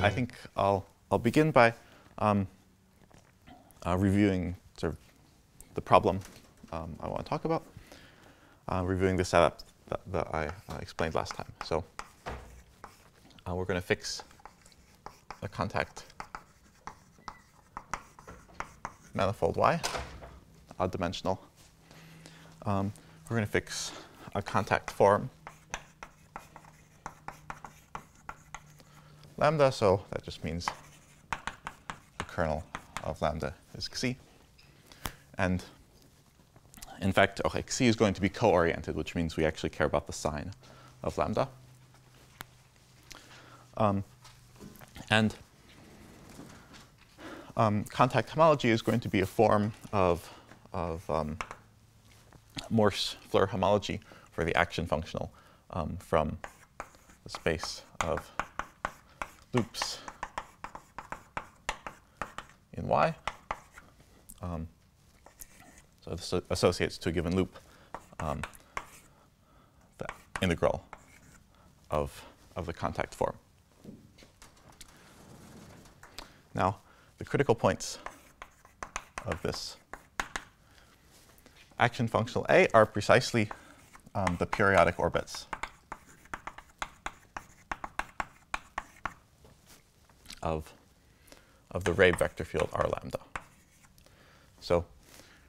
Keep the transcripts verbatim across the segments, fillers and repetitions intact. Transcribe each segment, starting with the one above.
I think I'll, I'll begin by um, uh, reviewing sort of the problem um, I want to talk about, uh, reviewing the setup that, that I uh, explained last time. So uh, we're going to fix a contact manifold Y, odd dimensional. Um, we're going to fix a contact form lambda, so that just means the kernel of lambda is xi. And in fact, okay, xi is going to be co-oriented, which means we actually care about the sign of lambda. Um, and um, contact homology is going to be a form of, of um, Morse-Fleur homology for the action functional um, from the space of loops in Y. Um, so this associates to a given loop um, the integral of, of the contact form. Now, the critical points of this action functional A are precisely um, the periodic orbits of, of the Reeb vector field R lambda. So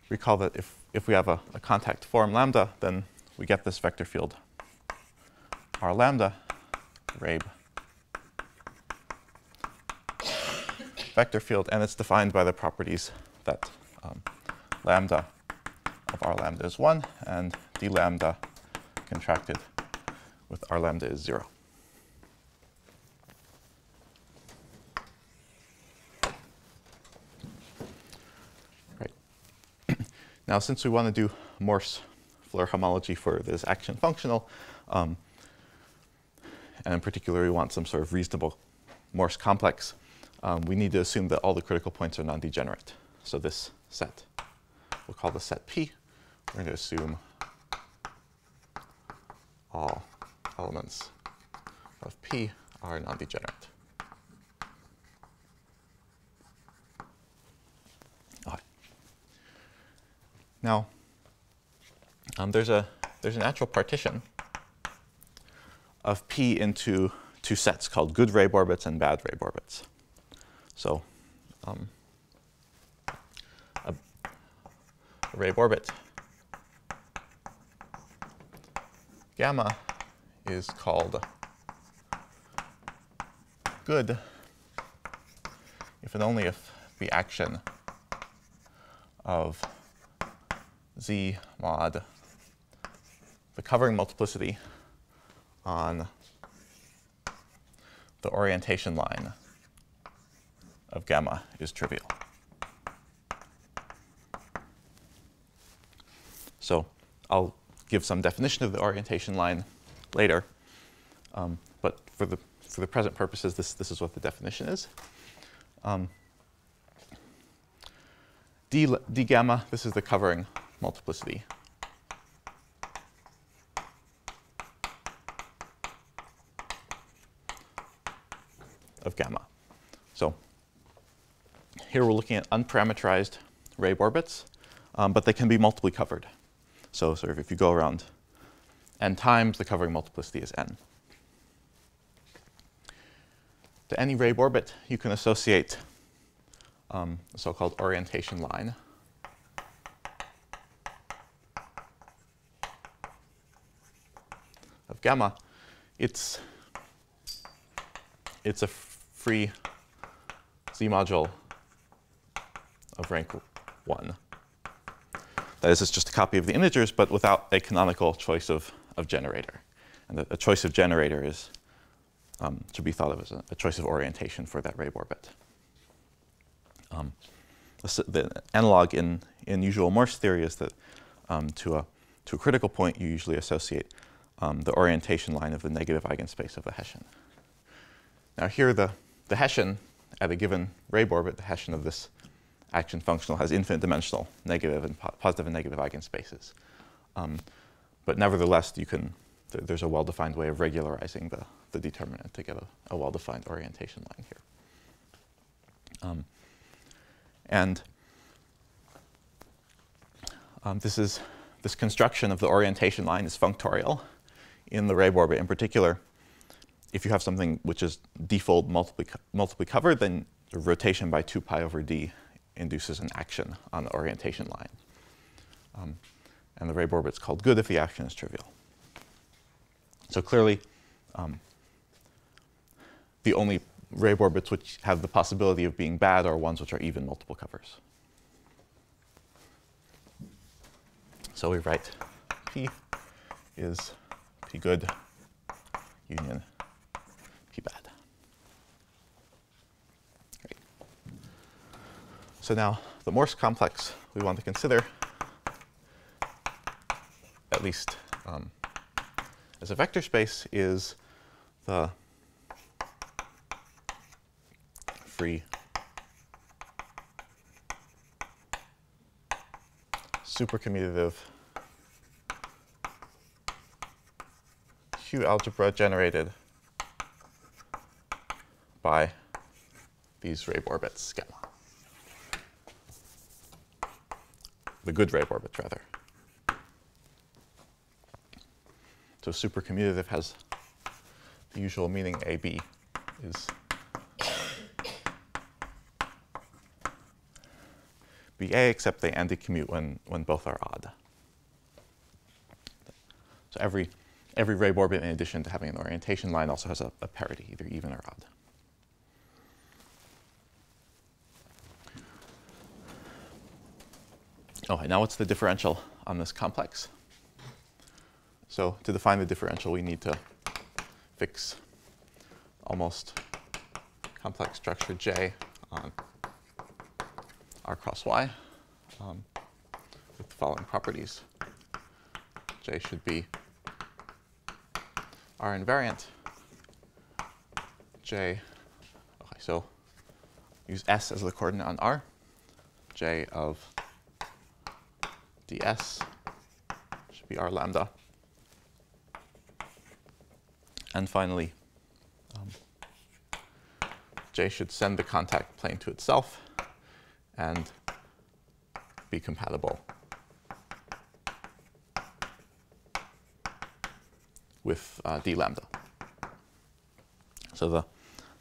recall that if, if we have a, a contact form lambda, then we get this vector field R lambda, Reeb vector field, and it's defined by the properties that um, lambda of R lambda is one, and d lambda contracted with R lambda is zero. Right. Now, since we want to do Morse-Fleur homology for this action functional, um, and in particular we want some sort of reasonable Morse complex, Um, we need to assume that all the critical points are non-degenerate. So this set, we'll call the set P. We're going to assume all elements of P are non-degenerate. Right. Now, um, there's a there's a natural partition of P into two sets called good Reeb orbits and bad Reeb orbits. So um, a Reeb orbit gamma is called good if and only if the action of Z mod the covering multiplicity on the orientation line of gamma is trivial. So I'll give some definition of the orientation line later, um, but for the for the present purposes, this this is what the definition is. Um, d, d gamma, this is the covering multiplicity of gamma. So here we're looking at unparameterized Reeb orbits, um, but they can be multiply covered. So sort of if you go around n times, the covering multiplicity is n. To any Reeb orbit, you can associate um, the so-called orientation line of gamma. It's, it's a free Z module of rank one. That is, it's just a copy of the integers, but without a canonical choice of, of generator. And a, a choice of generator is um, should be thought of as a, a choice of orientation for that Reeb orbit. Um, the, the analog in, in usual Morse theory is that um, to, a, to a critical point, you usually associate um, the orientation line of the negative eigenspace of the Hessian. Now here, the, the Hessian at a given Reeb orbit, the Hessian of this action functional has infinite dimensional negative and po positive and negative eigenspaces. Um, but nevertheless, you can, th there's a well-defined way of regularizing the, the determinant to get a, a well-defined orientation line here. Um, and um, this is, this construction of the orientation line is functorial in the Reeb orbit in particular. If you have something which is defold multiply, co multiply covered, then the rotation by two pi over d induces an action on the orientation line. Um, and the Reeb orbit is called good if the action is trivial. So clearly, um, the only Reeb orbits which have the possibility of being bad are ones which are even multiple covers. So we write P is P good union P bad. Great. So now the Morse complex we want to consider, at least um, as a vector space, is the free supercommutative Q algebra generated by these Reeb orbits gamma. The good Reeb orbits, rather. So supercommutative has the usual meaning A B is B A, except they anti-commute when, when both are odd. So every, every Reeb orbit, in addition to having an orientation line, also has a, a parity, either even or odd. Okay, now what's the differential on this complex? So to define the differential, we need to fix almost complex structure J on R cross Y um, with the following properties. J should be R invariant. J, okay, so use S as the coordinate on R. J of ds should be R lambda. And finally, um, J should send the contact plane to itself and be compatible with uh, d lambda. So the,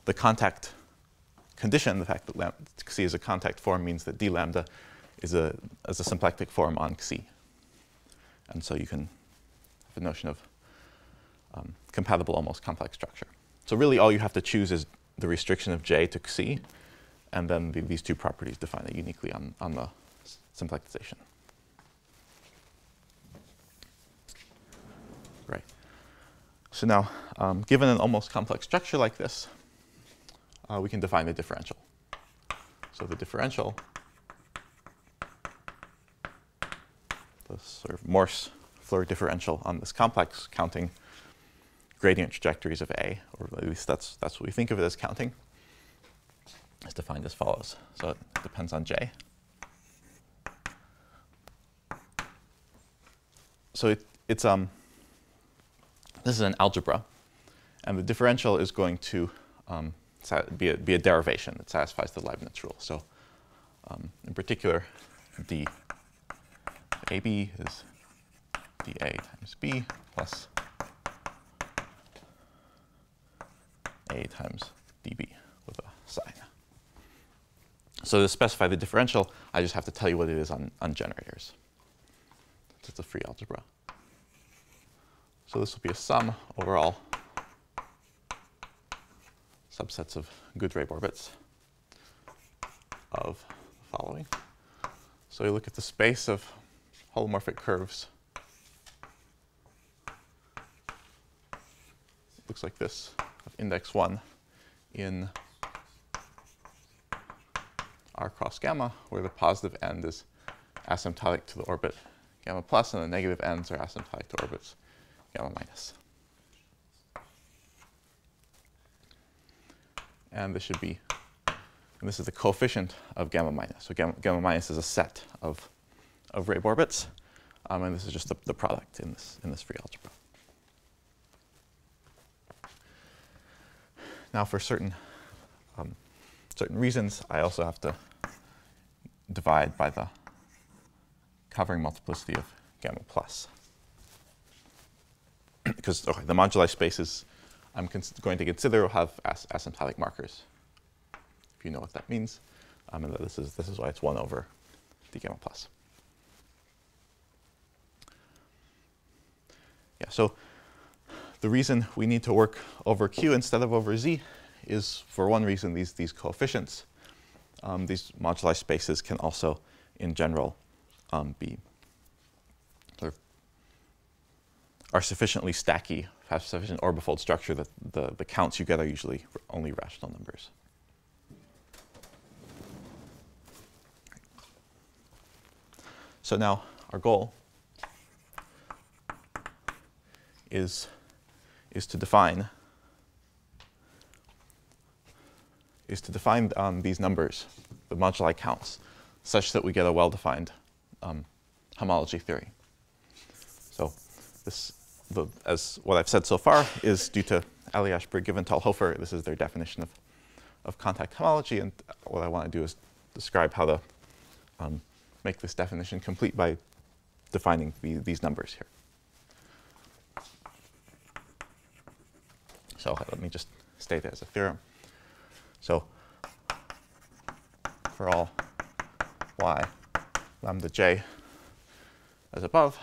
the contact condition, the fact that lambda, xi is a contact form, means that d lambda is a, is a symplectic form on xi. And so you can have a notion of um, compatible almost complex structure. So really all you have to choose is the restriction of J to xi. And then the, these two properties define it uniquely on, on the symplectization. Right. So now, um, given an almost complex structure like this, uh, we can define the differential. So the differential, the sort of Morse Fleur differential on this complex, counting gradient trajectories of A, or at least that's, that's what we think of it as counting, is defined as follows. So it depends on J. So it, it's um. This is an algebra, and the differential is going to um, be a, be a derivation that satisfies the Leibniz rule. So um, in particular, d A B is dA times B plus A times dB with a sign. So to specify the differential, I just have to tell you what it is on, on generators. It's a free algebra. So this will be a sum over all subsets of good Reeb orbits of the following. So you look at the space of holomorphic curves. It looks like this, of index one in R cross gamma, where the positive end is asymptotic to the orbit gamma plus, and the negative ends are asymptotic to orbits gamma minus. And this should be, and this is the coefficient of gamma minus. So gamma, gamma minus is a set of, of Reeb orbits. um, and this is just the, the product in this, in this free algebra. Now, for certain um, certain reasons, I also have to divide by the covering multiplicity of gamma plus, because okay, the moduli spaces I'm going to consider will have as asymptotic markers, if you know what that means. Um, and this is this is why it's one over d gamma plus. Yeah. So the reason we need to work over Q instead of over Z is, for one reason, these these coefficients, um, these moduli spaces, can also, in general, um, be sort of are sufficiently stacky, have sufficient orbifold structure that the the counts you get are usually only rational numbers. So now our goal is, is to define is to define um, these numbers, the moduli counts, such that we get a well-defined um, homology theory. So this, the, as what I've said so far, is due to Eliashberg, Givental, Hofer. This is their definition of, of contact homology, and what I want to do is describe how the um, make this definition complete by defining the, these numbers here. So let me just state it as a theorem. So for all y lambda j as above,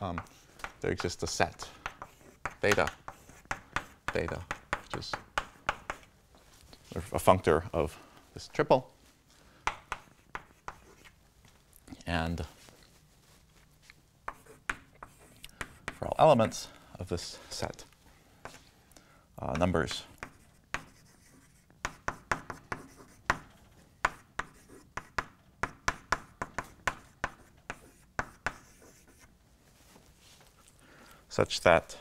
um, there exists a set theta, theta, which is a functor of this triple. And for all elements of this set, uh, numbers such that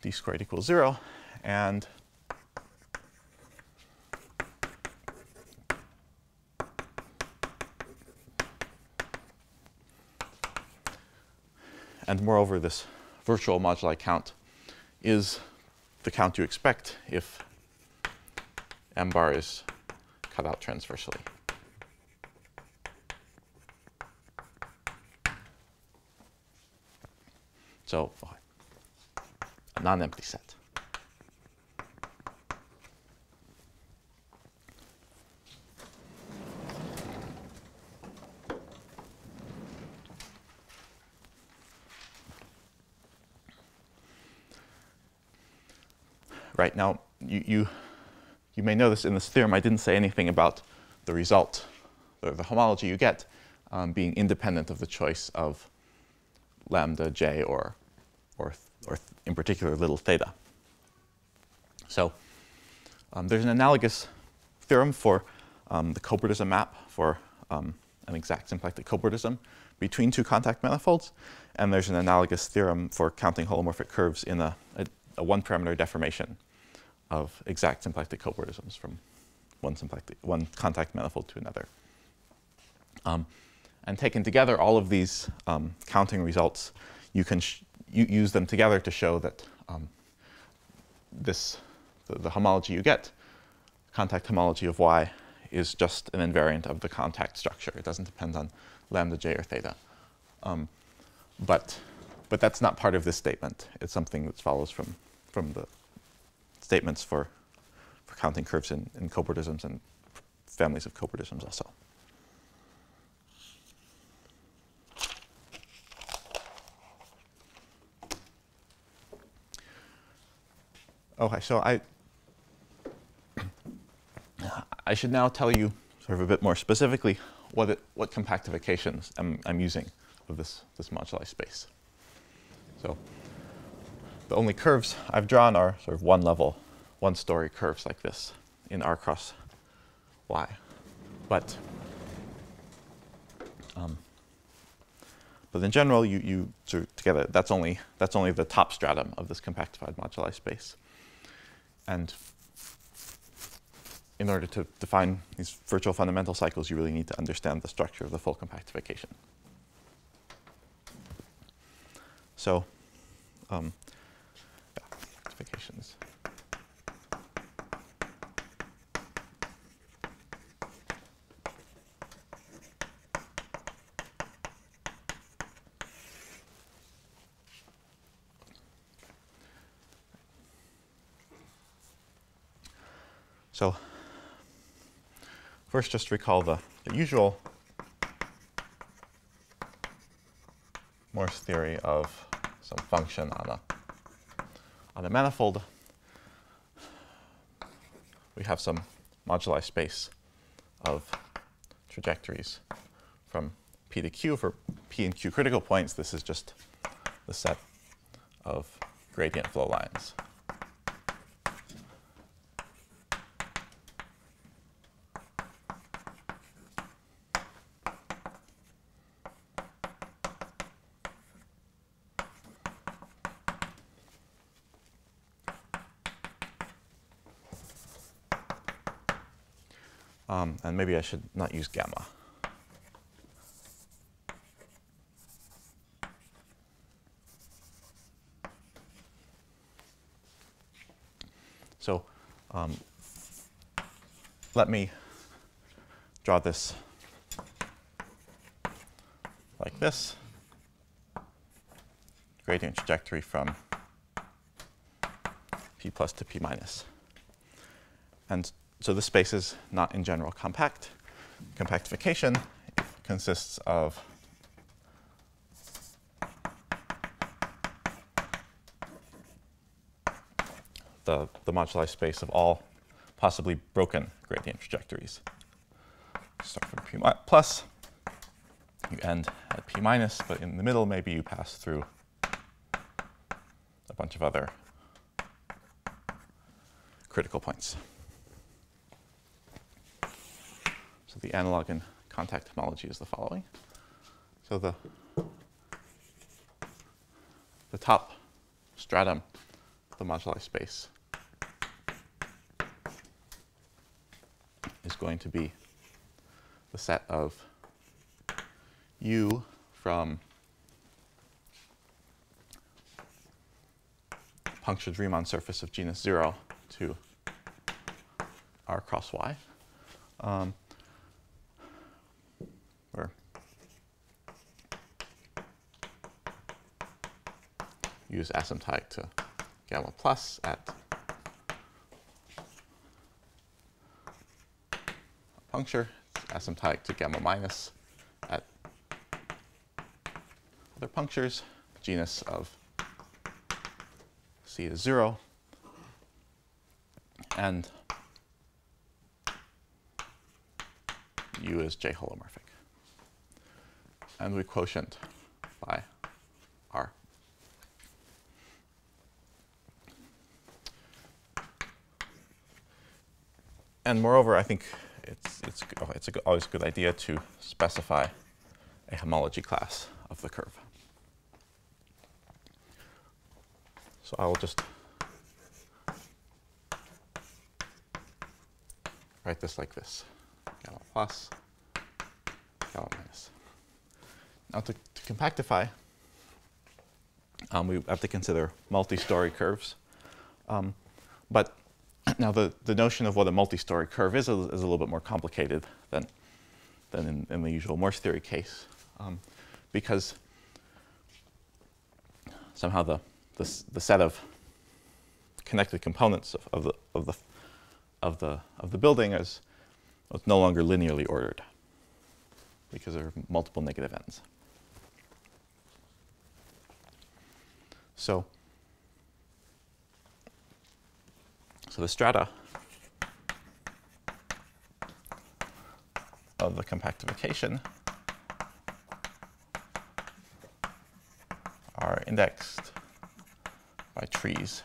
d squared equals zero and And moreover, this virtual moduli count is the count you expect if m bar is cut out transversally. So a non-empty set. Right now, you, you you may notice in this theorem I didn't say anything about the result, or the homology you get, um, being independent of the choice of lambda j or or or in particular little theta. So um, there's an analogous theorem for um, the cobordism map for um, an exact symplectic cobordism between two contact manifolds, and there's an analogous theorem for counting holomorphic curves in a, a, a one-parameter deformation of exact symplectic cobordisms from one, symplectic, one contact manifold to another. Um, and taken together, all of these um, counting results, you can sh you use them together to show that um, this, the, the homology you get, contact homology of y, is just an invariant of the contact structure. It doesn't depend on lambda j or theta. Um, but, but that's not part of this statement. It's something that follows from, from the statements for, for counting curves in, in cobordisms and families of cobordisms also. Okay, so I, I should now tell you sort of a bit more specifically what, it, what compactifications I'm, I'm using of this, this moduli space. So the only curves I've drawn are sort of one-level, one-story curves like this in R cross Y. But, um, but in general, you, you sort of together, that's only, that's only the top stratum of this compactified moduli space. And in order to define these virtual fundamental cycles, you really need to understand the structure of the full compactification. So, um, yeah, compactifications. So first, just recall the, the usual Morse theory of some function on a, on a manifold. We have some moduli space of trajectories from P to Q. For P and Q critical points, this is just the set of gradient flow lines. Um, and maybe I should not use gamma. So um, let me draw this like this. Gradient trajectory from P plus to P minus. And so this space is not in general compact. Compactification consists of the, the moduli space of all possibly broken gradient trajectories. Start from P plus, you end at P minus, but in the middle maybe you pass through a bunch of other critical points. So the analog in contact homology is the following. So the, the top stratum, the moduli space, is going to be the set of U from punctured Riemann surface of genus zero to R cross Y. Um, where U is asymptotic to gamma plus at puncture, asymptotic to gamma minus at other punctures, genus of C is zero, and U is J holomorphic. And we quotient by R. And moreover, I think it's, it's, oh, it's a, always a good idea to specify a homology class of the curve. So I will just write this like this, gamma plus, gamma minus. Now, to, to compactify, um, we have to consider multi-story curves. Um, but now the, the notion of what a multi-story curve is, is a little bit more complicated than, than in, in the usual Morse theory case, um, because somehow the, the, the set of connected components of, of, the, of, the, of, the, of the building is it's no longer linearly ordered because there are multiple negative ends. So, so the strata of the compactification are indexed by trees.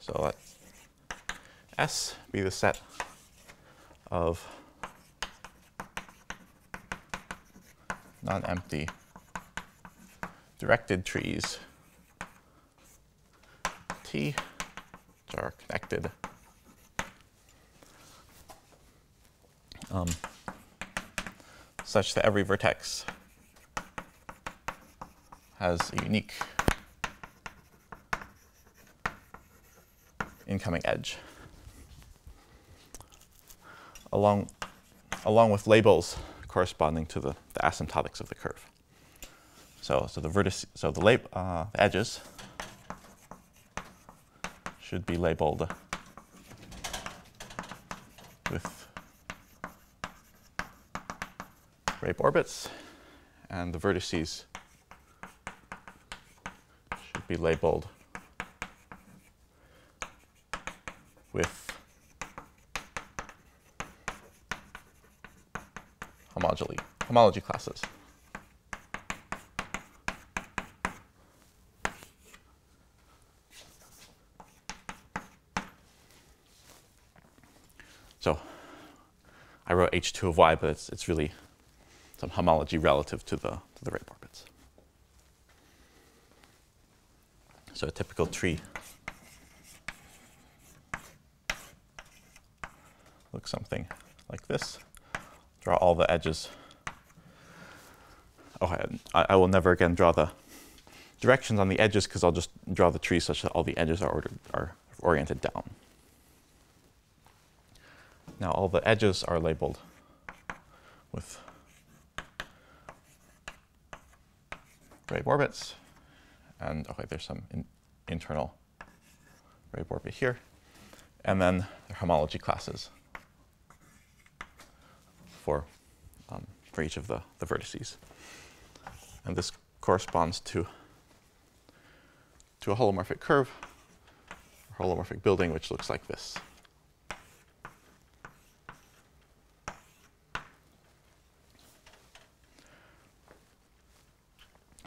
So let S be the set of non-empty directed trees T, which are connected um, such that every vertex has a unique incoming edge, along, along with labels corresponding to the, the asymptotics of the curve. So, so the vertice, so the, lab, uh, the edges should be labeled with Reeb orbits, and the vertices should be labeled with homology, homology classes. So I wrote H two of y, but it's, it's really some homology relative to the, to the Reeb orbits. So a typical tree looks something like this. Draw all the edges. Oh, I, I will never again draw the directions on the edges, because I'll just draw the tree such that all the edges are, ordered, are oriented down. Now all the edges are labeled with Reeb orbits, and okay, there's some in internal Reeb orbit here, and then the homology classes for um, for each of the, the vertices, and this corresponds to to a holomorphic curve, a holomorphic building, which looks like this.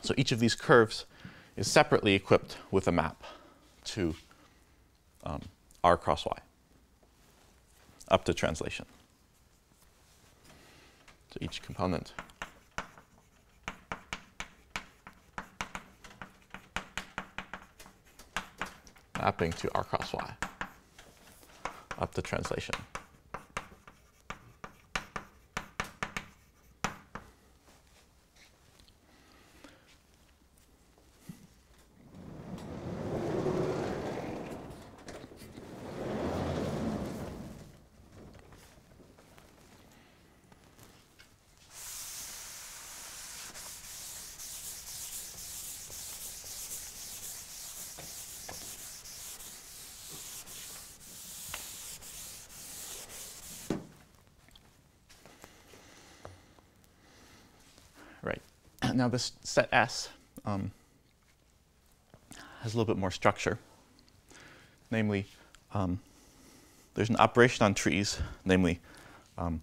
So each of these curves is separately equipped with a map to um, R cross Y, up to translation. So each component mapping to R cross Y, up to translation. Now this set S um, has a little bit more structure. Namely, um, there's an operation on trees, namely um,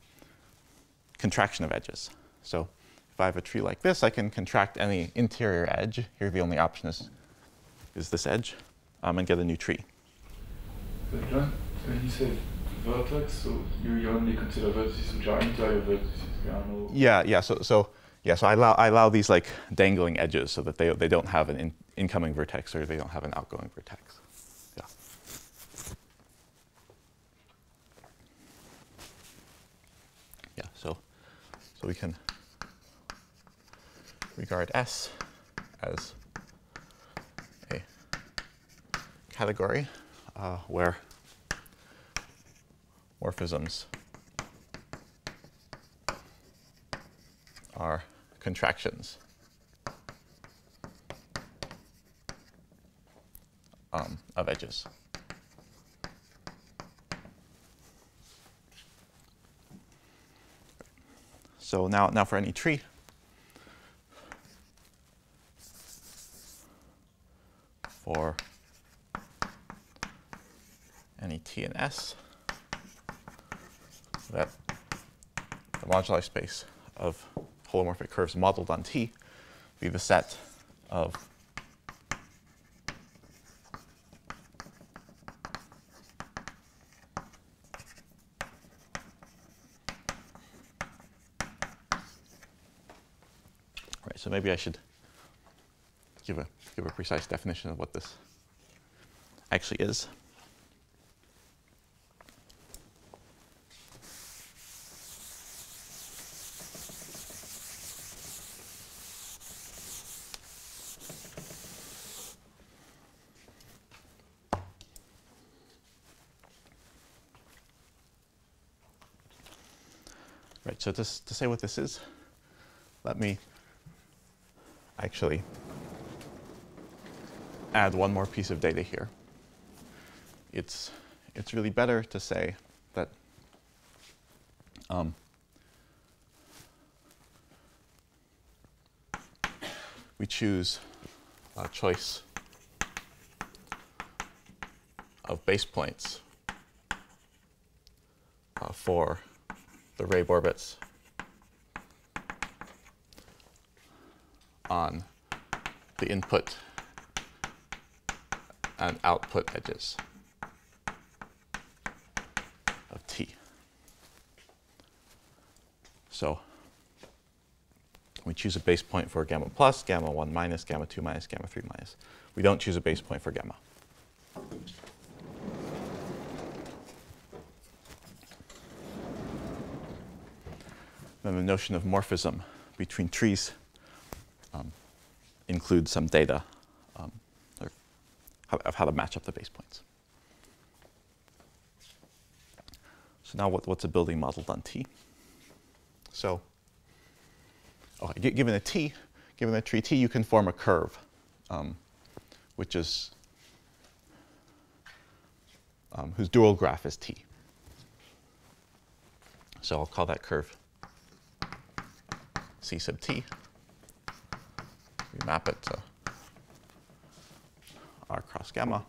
contraction of edges. So if I have a tree like this, I can contract any interior edge. Here the only option is, is this edge, um, and get a new tree. But John, when you said vertex, so you only consider vertices which are interior vertices. Yeah, yeah, so, so Yeah, so I allow, I allow these like dangling edges so that they, they don't have an in, incoming vertex, or they don't have an outgoing vertex. Yeah. Yeah, so, so we can regard S as a category uh, where morphisms are contractions um, of edges. So now, now for any tree, for any T and S, that the moduli space of holomorphic curves modeled on T be the set of right. So maybe I should give a give a precise definition of what this actually is. Right, so this, to say what this is, let me actually add one more piece of data here. It's, it's really better to say that um, we choose a choice of base points uh, for the Reeb orbits on the input and output edges of T. So we choose a base point for gamma plus, gamma one minus, gamma two minus, gamma three minus. We don't choose a base point for gamma. Then the notion of morphism between trees um, includes some data um, or how, of how to match up the base points. So now what, what's a building modeled on T? So okay, given a T, given a tree T, you can form a curve, um, which is um, whose dual graph is T. So I'll call that curve C sub T. We map it to R cross gamma.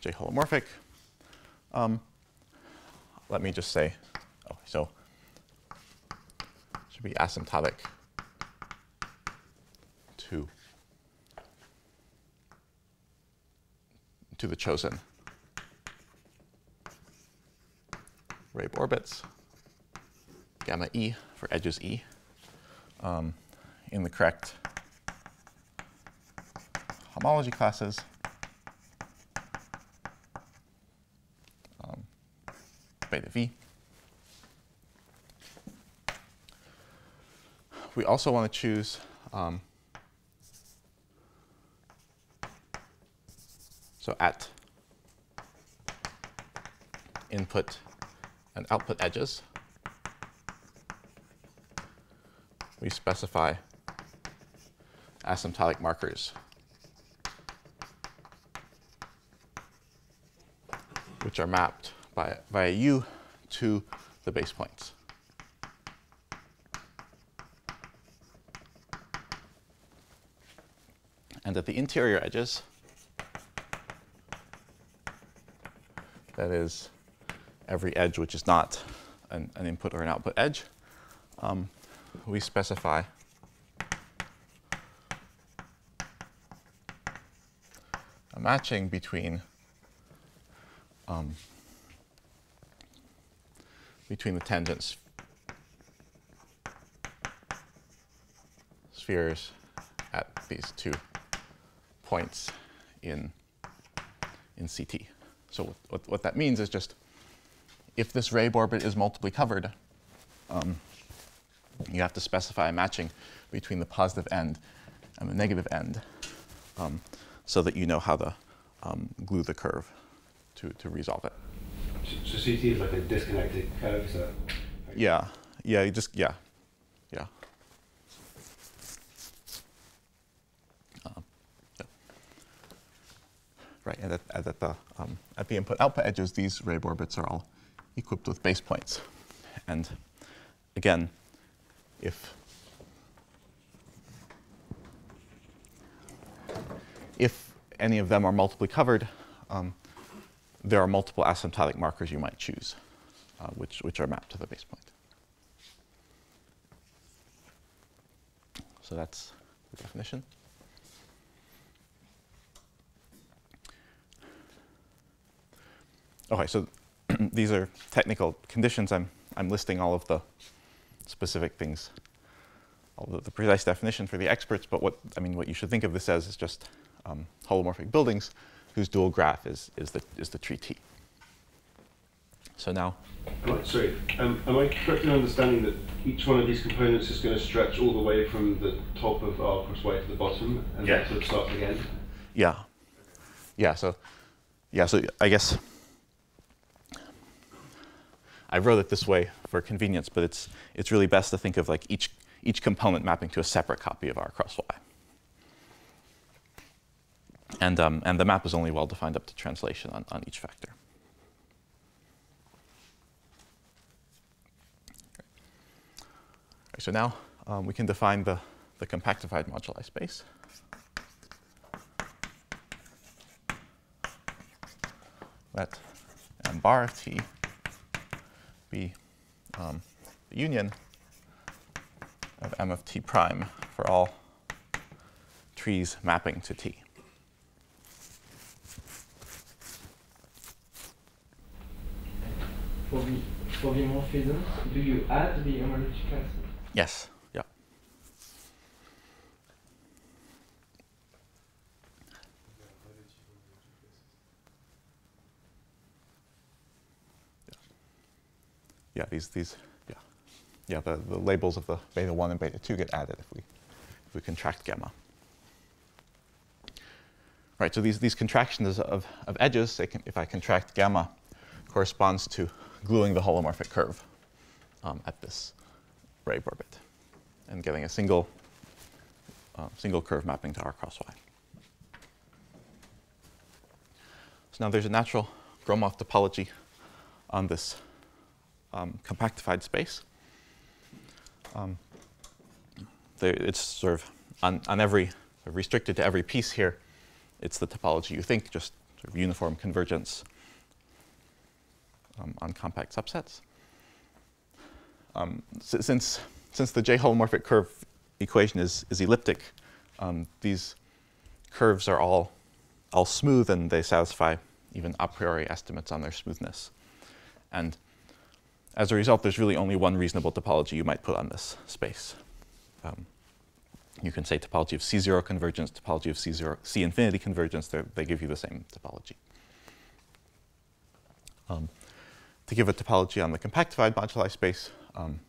J holomorphic. Um, let me just say, oh, so it should be asymptotic to, to the chosen Reeb orbits, gamma E for edges E, um, in the correct homology classes, um, beta V. We also want to choose um, so at input and output edges, we specify asymptotic markers, which are mapped by, via U to the base points. And at the interior edges, that is every edge which is not an, an input or an output edge, um, we specify a matching between um, between the tangents, spheres at these two points in in C T. So what, what that means is just, if this Reeb orbit is multiply covered, um, you have to specify a matching between the positive end and the negative end, um, so that you know how to um, glue the curve to, to resolve it. So C T is like a disconnected curve, so yeah, yeah, you just yeah, yeah. Um, yeah. Right, and at, at the um, at the input-output edges, these Reeb orbits are all equipped with base points. And again, if, if any of them are multiply covered, um, there are multiple asymptotic markers you might choose, uh, which, which are mapped to the base point. So that's the definition. Okay, so these are technical conditions. I'm, I'm listing all of the specific things, all the, the precise definition for the experts, but what, I mean, what you should think of this as is just um, holomorphic buildings whose dual graph is, is, the, is the tree T. So now. Right, sorry, um, am I correct in understanding that each one of these components is going to stretch all the way from the top of R cross Y to the bottom, and yeah, then sort of start again? Yeah. yeah, so yeah, so I guess I wrote it this way for convenience, but it's it's really best to think of like each each component mapping to a separate copy of R cross Y. And um, and the map is only well defined up to translation on, on each factor. So now um, we can define the, the compactified moduli space. Let M bar of T be um, the union of M of T prime for all trees mapping to T. For the, for the morphisms, do you add the homology class? Yes. Yeah. Yeah. These. These. Yeah. Yeah. The, the labels of the beta one and beta two get added if we if we contract gamma. Right. So these these contractions of of edges, they can, if I contract gamma, corresponds to gluing the holomorphic curve um, at this Reeb orbit, and getting a single uh, single curve mapping to R cross Y. So now there's a natural Gromov topology on this um, compactified space. Um, there it's sort of on, on every sort of restricted to every piece here. It's the topology you think, just sort of uniform convergence um, on compact subsets. Um, since since the J holomorphic curve equation is is elliptic, um, these curves are all all smooth, and they satisfy even a priori estimates on their smoothness. And as a result, there's really only one reasonable topology you might put on this space. Um, you can say topology of C zero convergence, topology of C zero C infinity convergence. They give you the same topology. Um, to give a topology on the compactified moduli space. Um,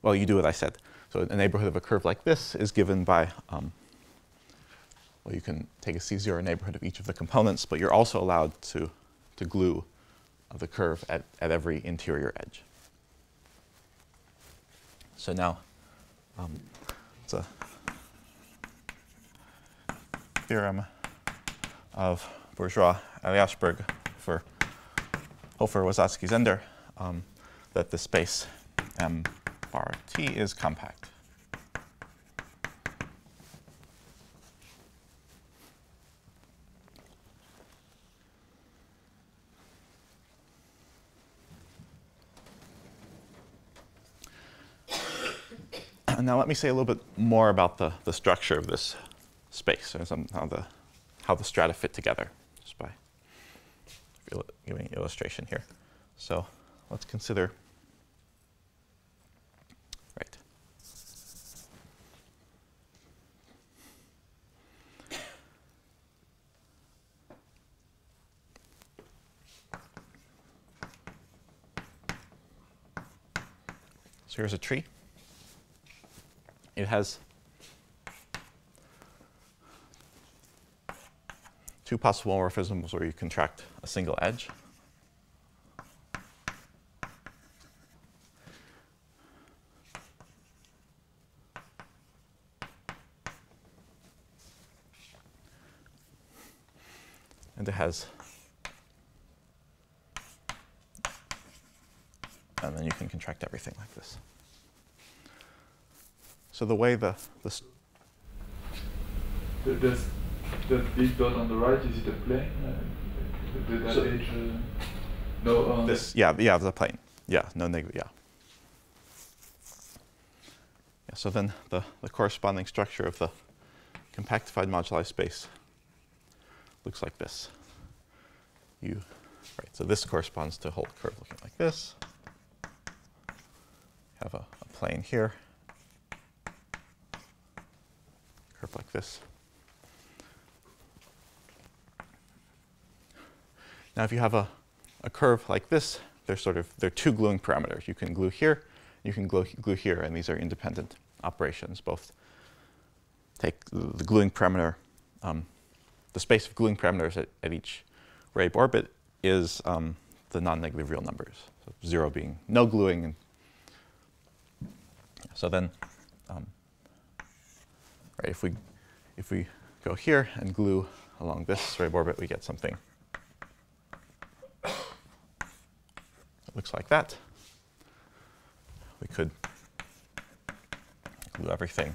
well, you do what I said. So a neighborhood of a curve like this is given by, um, well, you can take a C zero neighborhood of each of the components, but you're also allowed to, to glue uh, the curve at, at every interior edge. So now, um, it's a theorem of Bourgeois–Eliashberg–Hofer–Wysocki–Zehnder. Um, that the space M bar T is compact. And now let me say a little bit more about the, the structure of this space, or some, how, the, how the strata fit together, just by giving an illustration here. So let's consider. So here's a tree. It has two possible morphisms where you contract a single edge. And it has, and then you can contract everything like this. So the way the the st does that big dot on the right, is it a plane? Uh, did that so edge, uh, no. Um, this yeah yeah the plane yeah no negative yeah. Yeah. So then the the corresponding structure of the compactified moduli space looks like this. You right. So this corresponds to a whole curve looking like this. Have a, a plane here, curve like this. Now, if you have a, a curve like this, there's sort of there are two gluing parameters. You can glue here, you can glue glue here, and these are independent operations. Both take the gluing parameter um, the space of gluing parameters at, at each Reeb orbit is um, the non-negative real numbers, so zero being no gluing. And so then, um, right, if we if we go here and glue along this Reeb orbit, we get something that looks like that. We could glue everything,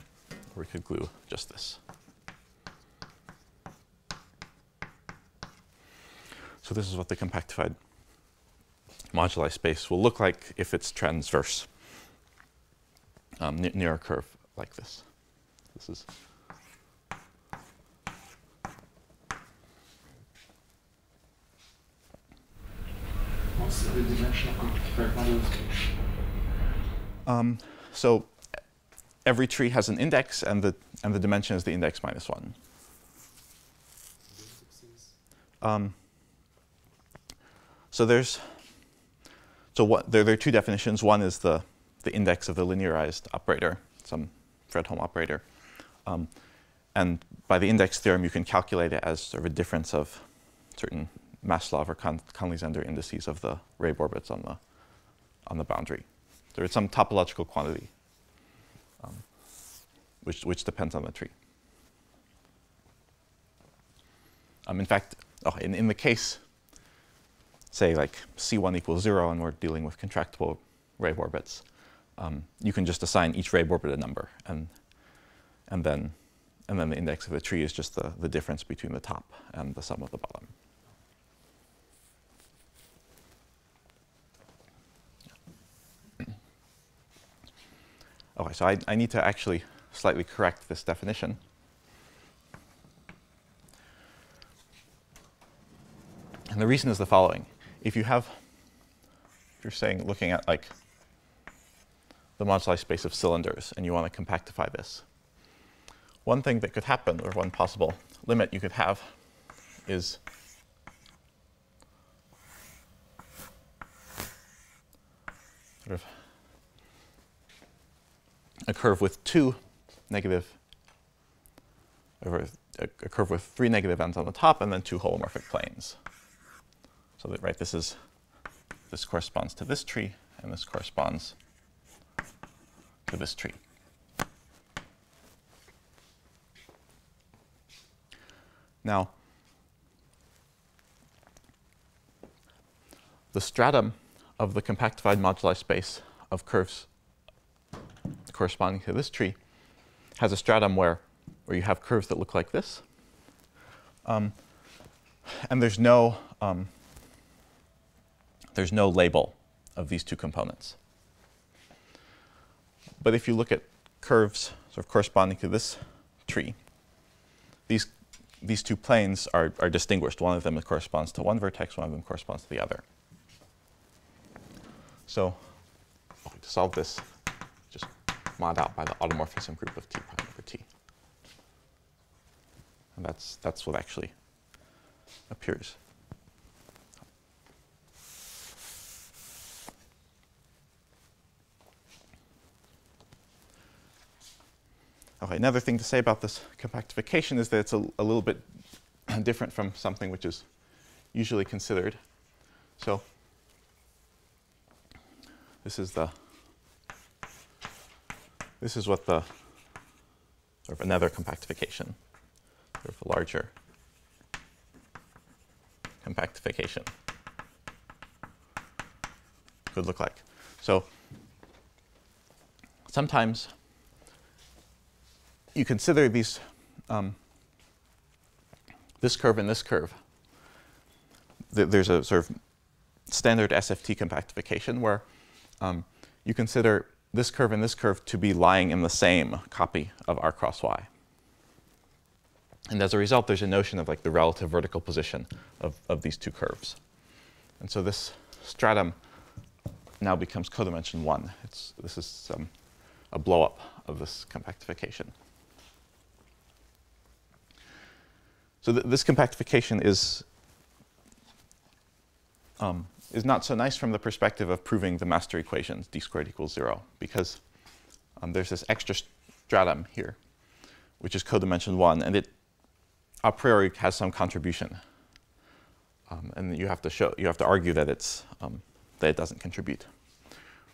or we could glue just this. So this is what the compactified moduli space will look like if it's transverse um, near a curve like this. This is what's the dimension of compactified moduli space? Um, so every tree has an index, and the and the dimension is the index minus one. Um, So there's, so what, there, there are two definitions. One is the, the index of the linearized operator, some Fredholm operator. Um, and by the index theorem, you can calculate it as sort of a difference of certain Maslov or Con Conley–Zehnder indices of the Reeb orbits on the, on the boundary. There is some topological quantity, um, which, which depends on the tree. Um, in fact, oh, in, in the case, say like C one equals zero, and we're dealing with contractible Reeb orbits, um, you can just assign each Reeb orbit a number, and and then and then the index of the tree is just the, the difference between the top and the sum of the bottom. Okay, so I, I need to actually slightly correct this definition. And the reason is the following. If you have, if you're saying, looking at like the moduli space of cylinders and you want to compactify this, one thing that could happen, or one possible limit you could have, is sort of a curve with two negative, or a, a curve with three negative ends on the top and then two holomorphic planes. So that, right, this is, this corresponds to this tree, and this corresponds to this tree. Now, the stratum of the compactified moduli space of curves corresponding to this tree has a stratum where, where you have curves that look like this, um, and there's no um, there's no label of these two components. But if you look at curves sort of corresponding to this tree, these, these two planes are, are distinguished. One of them corresponds to one vertex, one of them corresponds to the other. So to solve this, just mod out by the automorphism group of T prime over T. And that's, that's what actually appears. Okay, another thing to say about this compactification is that it's a, a little bit different from something which is usually considered. So this is the this is what the sort of another compactification, sort of a larger compactification could look like. So sometimes you consider these, um, this curve and this curve. Th there's a sort of standard S F T compactification where um, you consider this curve and this curve to be lying in the same copy of R cross Y. And as a result, there's a notion of like the relative vertical position of, of these two curves. And so this stratum now becomes codimension one. It's, this is um, a blow up of this compactification. So th this compactification is, um, is not so nice from the perspective of proving the master equations, d squared equals zero, because um, there's this extra stratum here, which is codimension one, and it a priori has some contribution, um, and you have to show, you have to argue that it's um, that it doesn't contribute.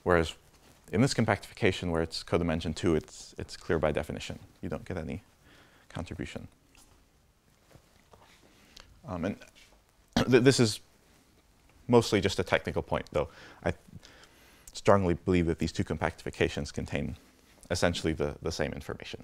Whereas in this compactification, where it's codimension two, it's it's clear by definition. You don't get any contribution. Um, and th this is mostly just a technical point, though. I strongly believe that these two compactifications contain essentially the, the same information.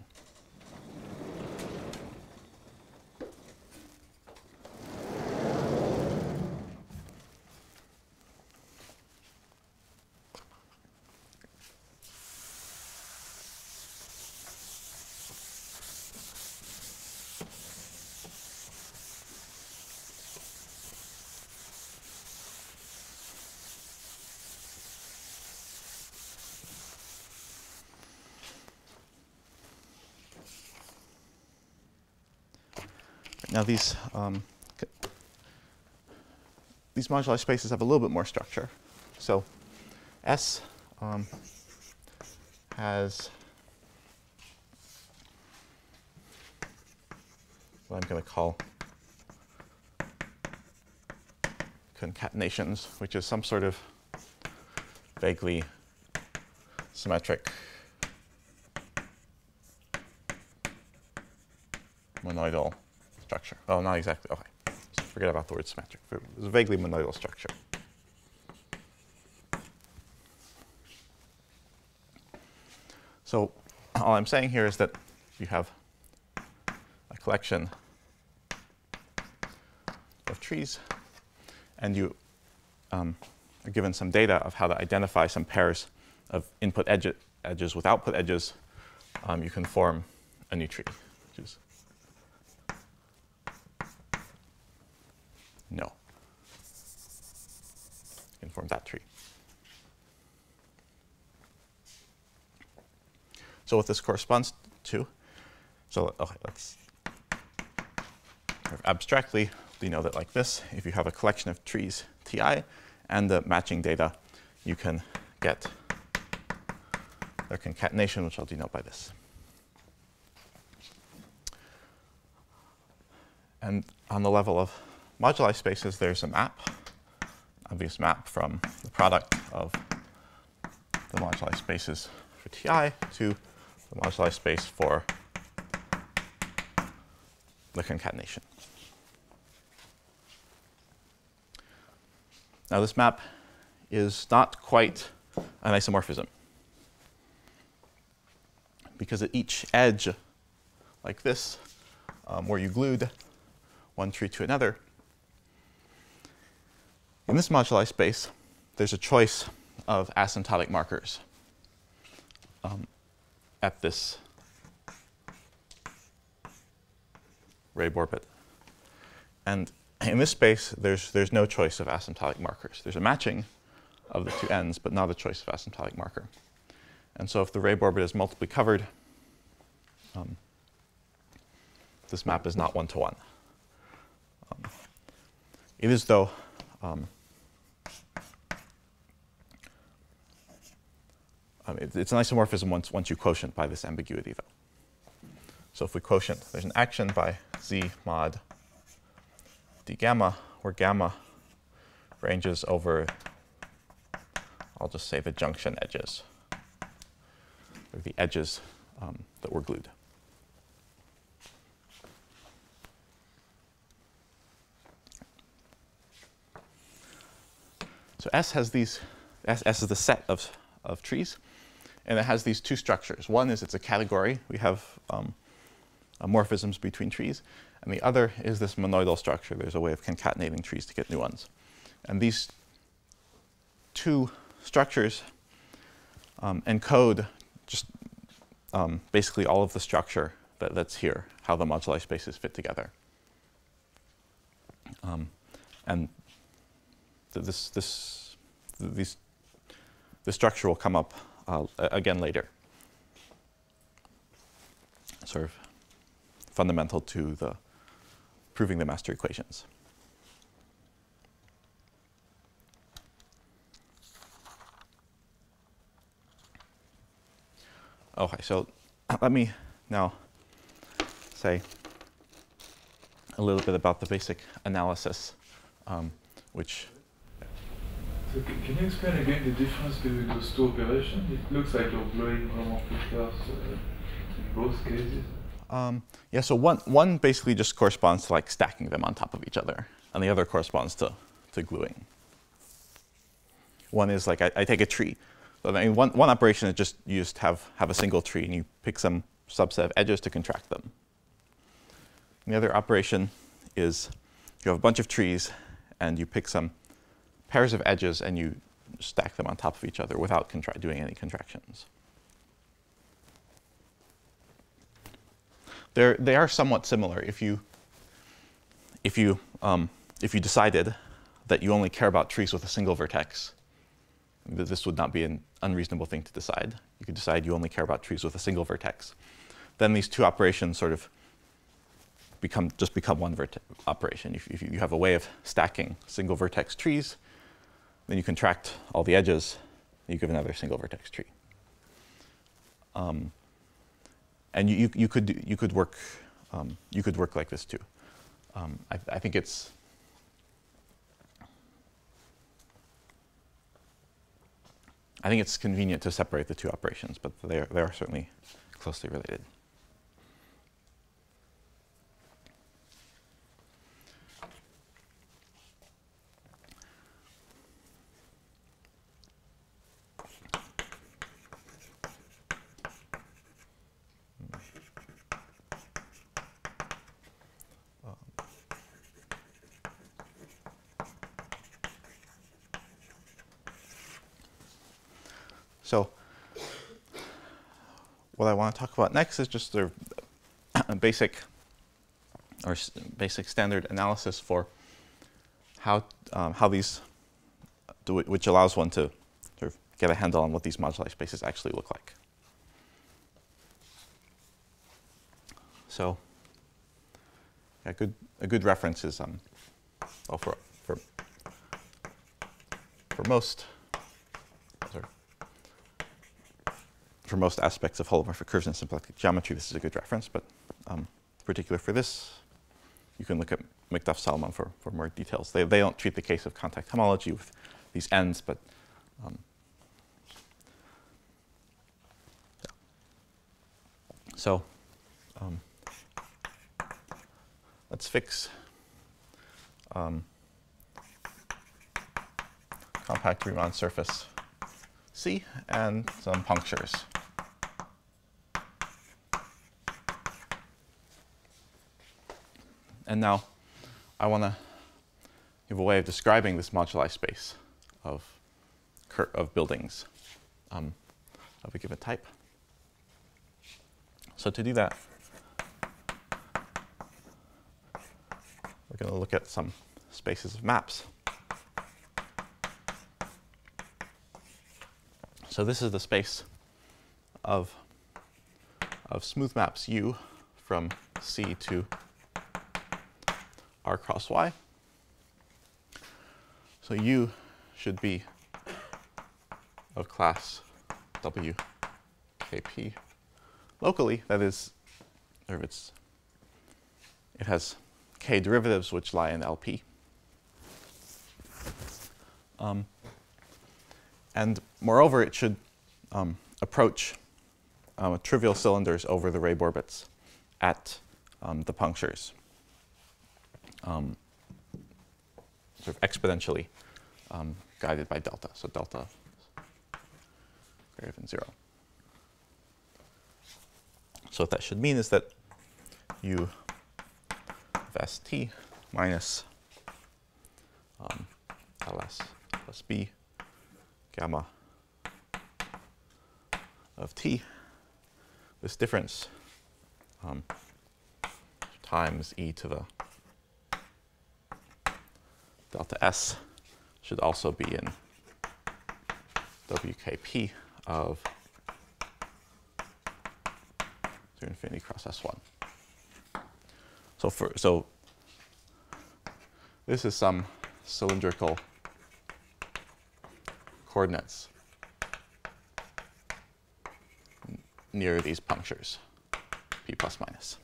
Now these, um, these moduli spaces have a little bit more structure. So S um, has what I'm going to call concatenations, which is some sort of vaguely symmetric monoidal structure. Oh, not exactly. Okay. So forget about the word symmetric. It's a vaguely monoidal structure. So all I'm saying here is that you have a collection of trees, and you um, are given some data of how to identify some pairs of input edge edges with output edges. Um, you can form a new tree, which is No. You can form that tree. So what this corresponds to, so okay, let's abstractly, you know that like this, if you have a collection of trees Ti and the matching data, you can get their concatenation, which I'll denote by this. And on the level of moduli spaces, there's a map, obvious map from the product of the moduli spaces for Ti to the moduli space for the concatenation. Now, this map is not quite an isomorphism, because at each edge, like this, um, where you glued one tree to another, in this moduli space, there's a choice of asymptotic markers um, at this Reeb orbit. And in this space, there's, there's no choice of asymptotic markers. There's a matching of the two ends, but not a choice of asymptotic marker. And so if the Reeb orbit is multiply covered, um, this map is not one-to-one. -one. Um, it is, though, um, Um, it, it's an isomorphism once, once you quotient by this ambiguity, though. So if we quotient, there's an action by Z mod d gamma, where gamma ranges over, I'll just say, the junction edges, or the edges um, that were glued. So S has these, S, S is the set of, of trees. And it has these two structures. One is it's a category. We have um, morphisms between trees. And the other is this monoidal structure. There's a way of concatenating trees to get new ones. And these two structures um, encode just um, basically all of the structure that, that's here, how the moduli spaces fit together. Um, and th this, this, th these, the structure will come up Uh, again later, sort of fundamental to the proving the master equations. Okay, so let me now say a little bit about the basic analysis, um, which... So can you explain again the difference between those two operations? It looks like you're blowing homomorphic curves uh, in both cases. Um, yeah, so one, one basically just corresponds to like stacking them on top of each other, and the other corresponds to, to gluing. One is like I, I take a tree. So I mean, one, one operation is just you just have, have a single tree, and you pick some subset of edges to contract them. And the other operation is you have a bunch of trees, and you pick some pairs of edges, and you stack them on top of each other without contra- doing any contractions. They're, they are somewhat similar. If you, if you, um, if you decided that you only care about trees with a single vertex, this would not be an unreasonable thing to decide. You could decide you only care about trees with a single vertex. Then these two operations sort of become just become one vertex operation. If, if you have a way of stacking single vertex trees, then you contract all the edges, and you give another single vertex tree. Um, and you, you, you could do, you could work um, you could work like this too. Um, I, I think it's. I think it's convenient to separate the two operations, but they are, they are certainly closely related. So what I want to talk about next is just the basic or basic standard analysis for how um, how these do it, which allows one to sort of get a handle on what these moduli spaces actually look like. So a good a good reference is um well, for for for most. For most aspects of holomorphic curves in symplectic geometry, this is a good reference, but um, particular for this, you can look at McDuff–Salamon for, for more details. They, they don't treat the case of contact homology with these ends, but um, yeah. So um, let's fix um, compact Riemann surface C and some punctures. And now I want to give a way of describing this moduli space of, cur of buildings um, of a given type. So to do that, we're going to look at some spaces of maps. So this is the space of, of smooth maps U from C to R cross Y. So U should be of class W K P locally. That is, or it's, it has K derivatives which lie in L P. Um, and moreover, it should um, approach um, trivial cylinders over the Reeb orbits at um, the punctures. Um, sort of exponentially um, guided by delta. So delta greater than zero. So what that should mean is that U of S T minus um, L S plus B gamma of T, this difference um, times e to the delta S should also be in W K P of zero infinity cross S one. So, for, so this is some cylindrical coordinates near these punctures, P plus minus,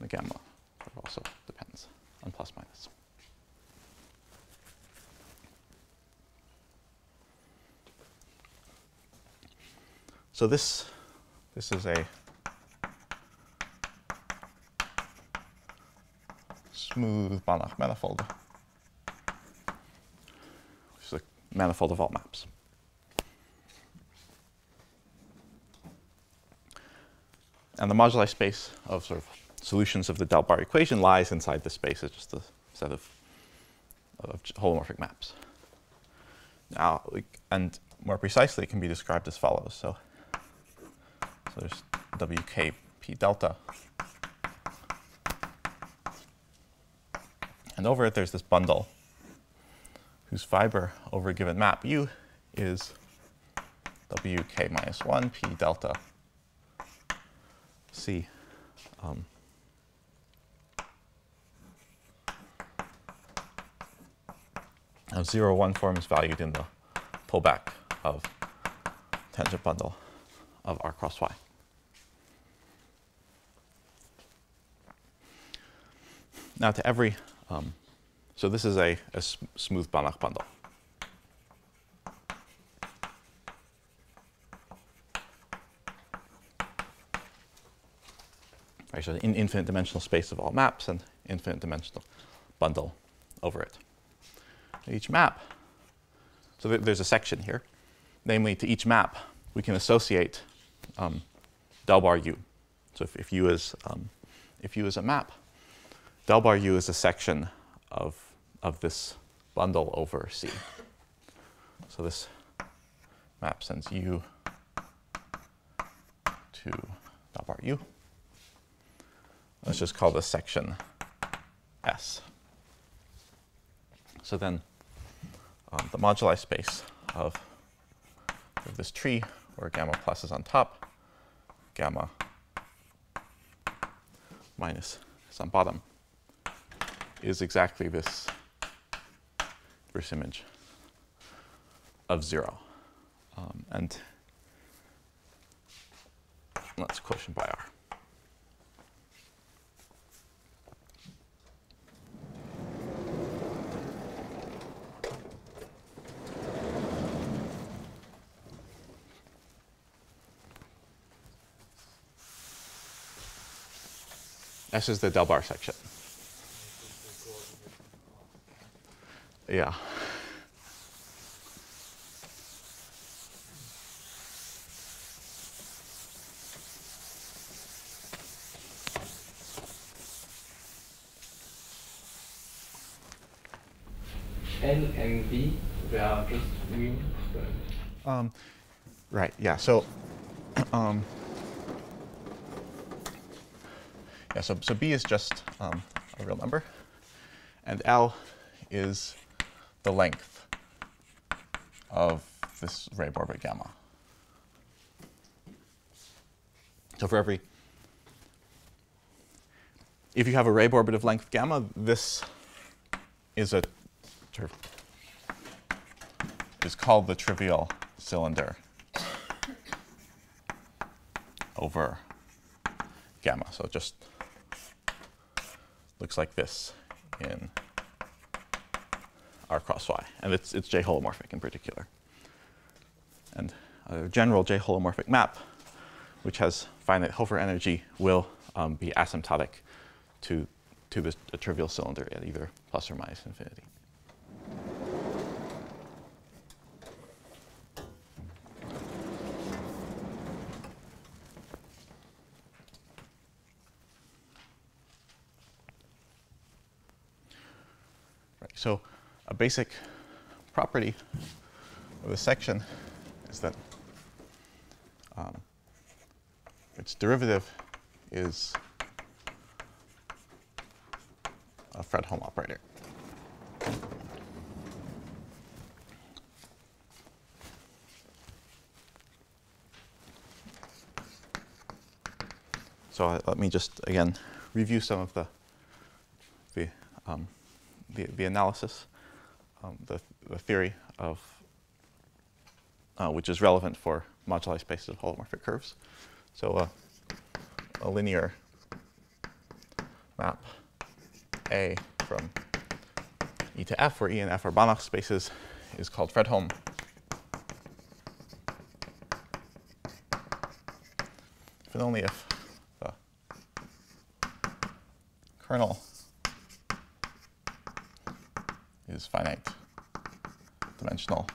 the gamma of also depends on plus minus. So this this is a smooth Banach manifold, which is a manifold of all maps. And the moduli space of sort of solutions of the Dalbar equation lies inside this space. It's just a set of, of holomorphic maps. Now, and more precisely, it can be described as follows. So, so there's W K P delta. And over it, there's this bundle whose fiber over a given map U is W K minus one P delta C. Um, zero one form is valued in the pullback of tangent bundle of R cross Y. Now to every Um, so this is a, a sm smooth Banach bundle. Right, so an in infinite dimensional space of all maps and infinite dimensional bundle over it. Each map, so th there's a section here. Namely, to each map, we can associate um, del bar U. So if, if, U is, um, if U is a map, del bar U is a section of, of this bundle over C. So this map sends U to del bar U. Let's just call this section S. So then um, the moduli space of, of this tree, where gamma plus is on top, gamma minus is on bottom, is exactly this inverse image of zero. Um, and let's quotient by R. S is the del bar section. Yeah. N and B, they are just new. Um, right. Yeah. So. Um, yeah. So so B is just um, a real number, and L is the length of this Reeb orbit gamma. So for every, if you have a Reeb orbit of length gamma, this is a is called the trivial cylinder over gamma. So it just looks like this in R cross Y, and it's it's J holomorphic in particular. And a general J holomorphic map, which has finite Hofer energy, will um, be asymptotic to to this a trivial cylinder at either plus or minus infinity. Right. So. A basic property of this section is that um, its derivative is a Fredholm operator. So uh, let me just again review some of the the um, the, the analysis. The, the theory of uh, which is relevant for moduli spaces of holomorphic curves. So uh, a linear map A from E to F, where E and F are Banach spaces, is called Fredholm. If and only if the kernel is finite dimensional,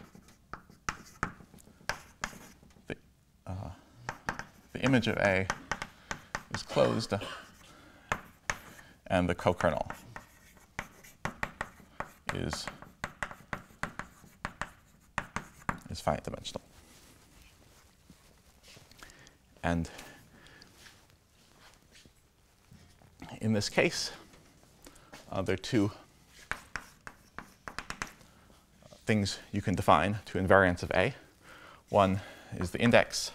the, uh, the image of A is closed and the co-kernel is, is finite dimensional. And in this case, uh, there are two things you can define, two invariants of A. One is the index,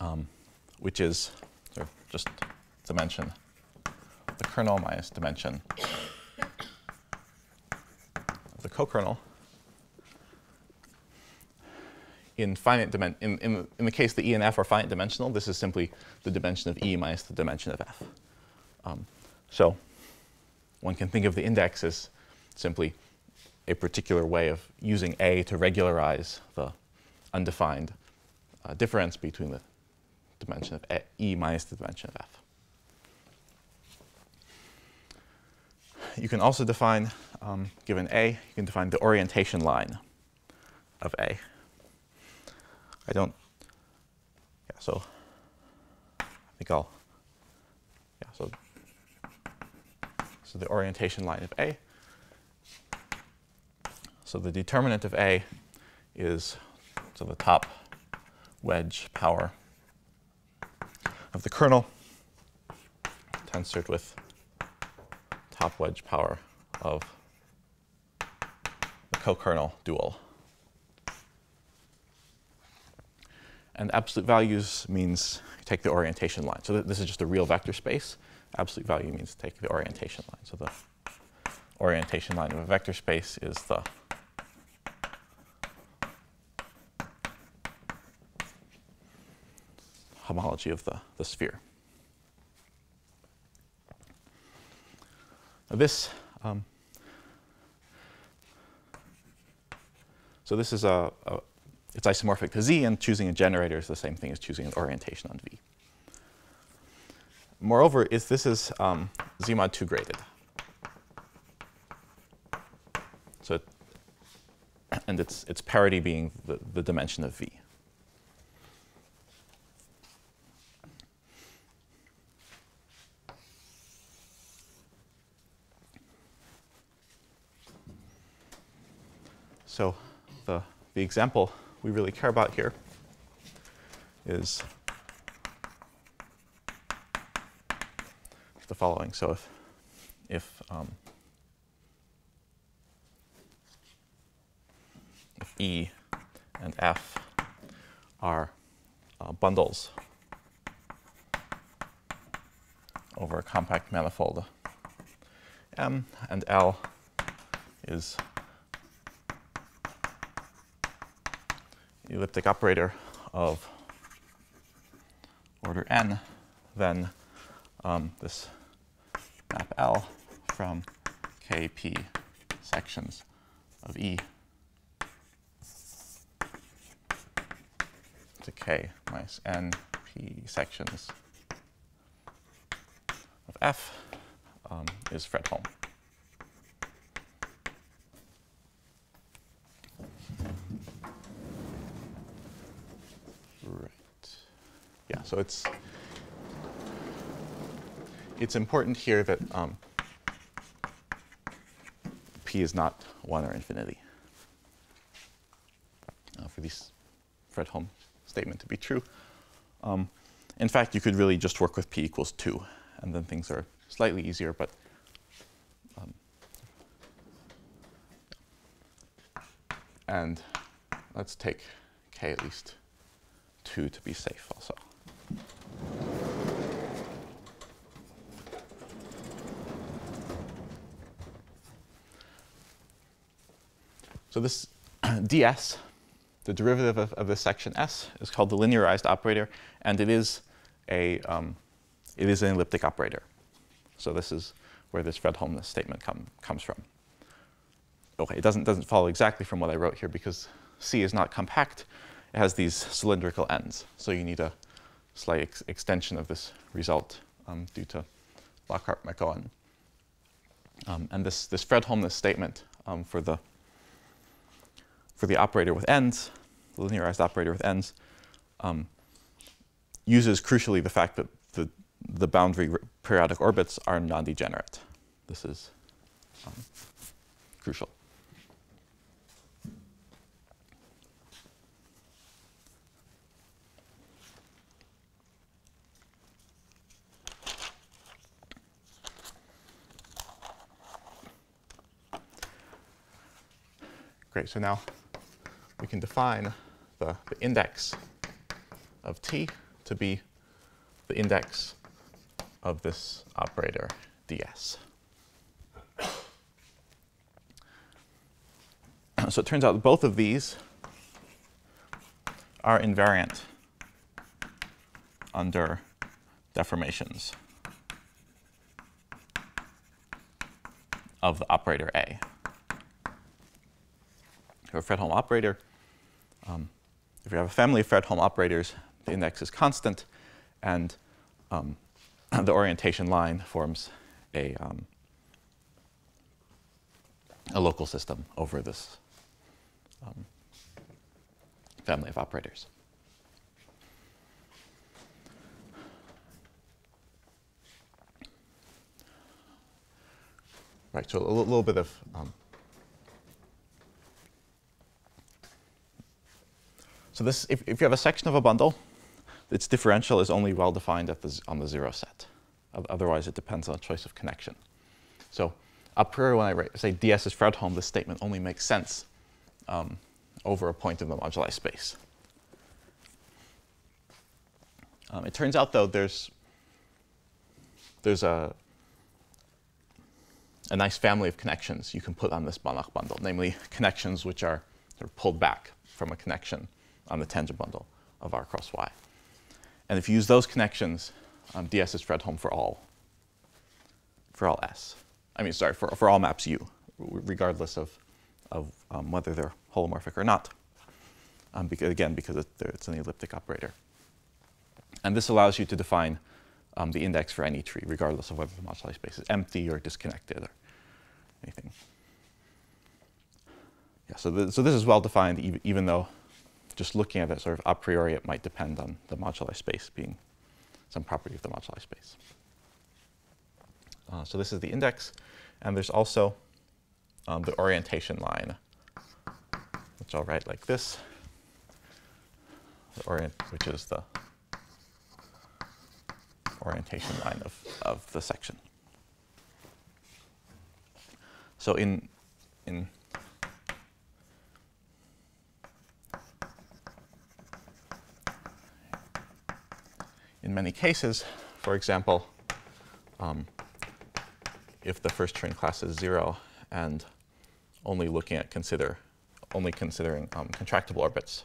um, which is sort of just dimension, the kernel minus dimension of the co-kernel. In finite dimension, in, in, in the case the E and F are finite dimensional, this is simply the dimension of E minus the dimension of F. Um, so one can think of the index as simply a particular way of using A to regularize the undefined uh, difference between the dimension of E minus the dimension of F. You can also define, um, given A, you can define the orientation line of A. I don't, yeah, so I think I'll, yeah, so, so the orientation line of A. So the determinant of A is, so the top wedge power of the kernel tensored with top wedge power of the co-kernel dual. And absolute values means you take the orientation line. So th this is just a real vector space. Absolute value means take the orientation line. So the orientation line of a vector space is the homology of the, the sphere. Now this, um, so this is a, a it's isomorphic to Z, and choosing a generator is the same thing as choosing an orientation on V. Moreover, is this is um, Z mod two graded. So, it, and its its parity being the, the dimension of V. So the the example we really care about here is the following. So if, if, um, if E and F are uh, bundles over a compact manifold M, and L is elliptic operator of order n, then um, this map L from K P sections of E to K minus N P sections of F um, is Fredholm. So it's it's important here that um, P is not one or infinity uh, for this Fredholm statement to be true. Um, in fact, you could really just work with P equals two, and then things are slightly easier. But um, and let's take K at least two to be safe also. So this ds, the derivative of, of this section S, is called the linearized operator, and it is a, um, it is an elliptic operator. So this is where this Fredholm statement come, comes from. Okay, it doesn't, doesn't follow exactly from what I wrote here because C is not compact. It has these cylindrical ends. So you need a slight ex extension of this result um, due to Lockhart-McCohen. Um, and this, this Fredholm statement um, for, the, for the operator with ends, the linearized operator with ends, um, uses crucially the fact that the, the boundary periodic orbits are non-degenerate. This is um, crucial. Great, so now we can define the, the index of T to be the index of this operator ds. So it turns out both of these are invariant under deformations of the operator A. So a Fredholm operator, um, if you have a family of Fredholm operators, the index is constant, and um, the orientation line forms a, um, a local system over this um, family of operators. Right, so a little bit of um, so this, if, if you have a section of a bundle, its differential is only well defined at the, on the zero set. Otherwise, it depends on choice of connection. So a priori, when I write, say ds is Fredholm, this statement only makes sense um, over a point in the moduli space. Um, it turns out, though, there's there's a a nice family of connections you can put on this Banach bundle, namely connections which are sort of pulled back from a connection on the tangent bundle of R cross Y. And if you use those connections, um, ds is Fredholm for all, for all S. I mean, sorry, for, for all maps U, regardless of, of um, whether they're holomorphic or not. Um, because, again, because it, it's an elliptic operator. And this allows you to define um, the index for any tree, regardless of whether the moduli space is empty or disconnected or anything. Yeah, so, th so this is well defined, e even though just looking at it sort of a priori, it might depend on the moduli space being some property of the moduli space. Uh, so this is the index. And there's also um, the orientation line, which I'll write like this, the orient, which is the orientation line of, of the section. So in, in In many cases, for example, um, if the first Turing class is zero and only looking at consider, only considering um, contractible orbits,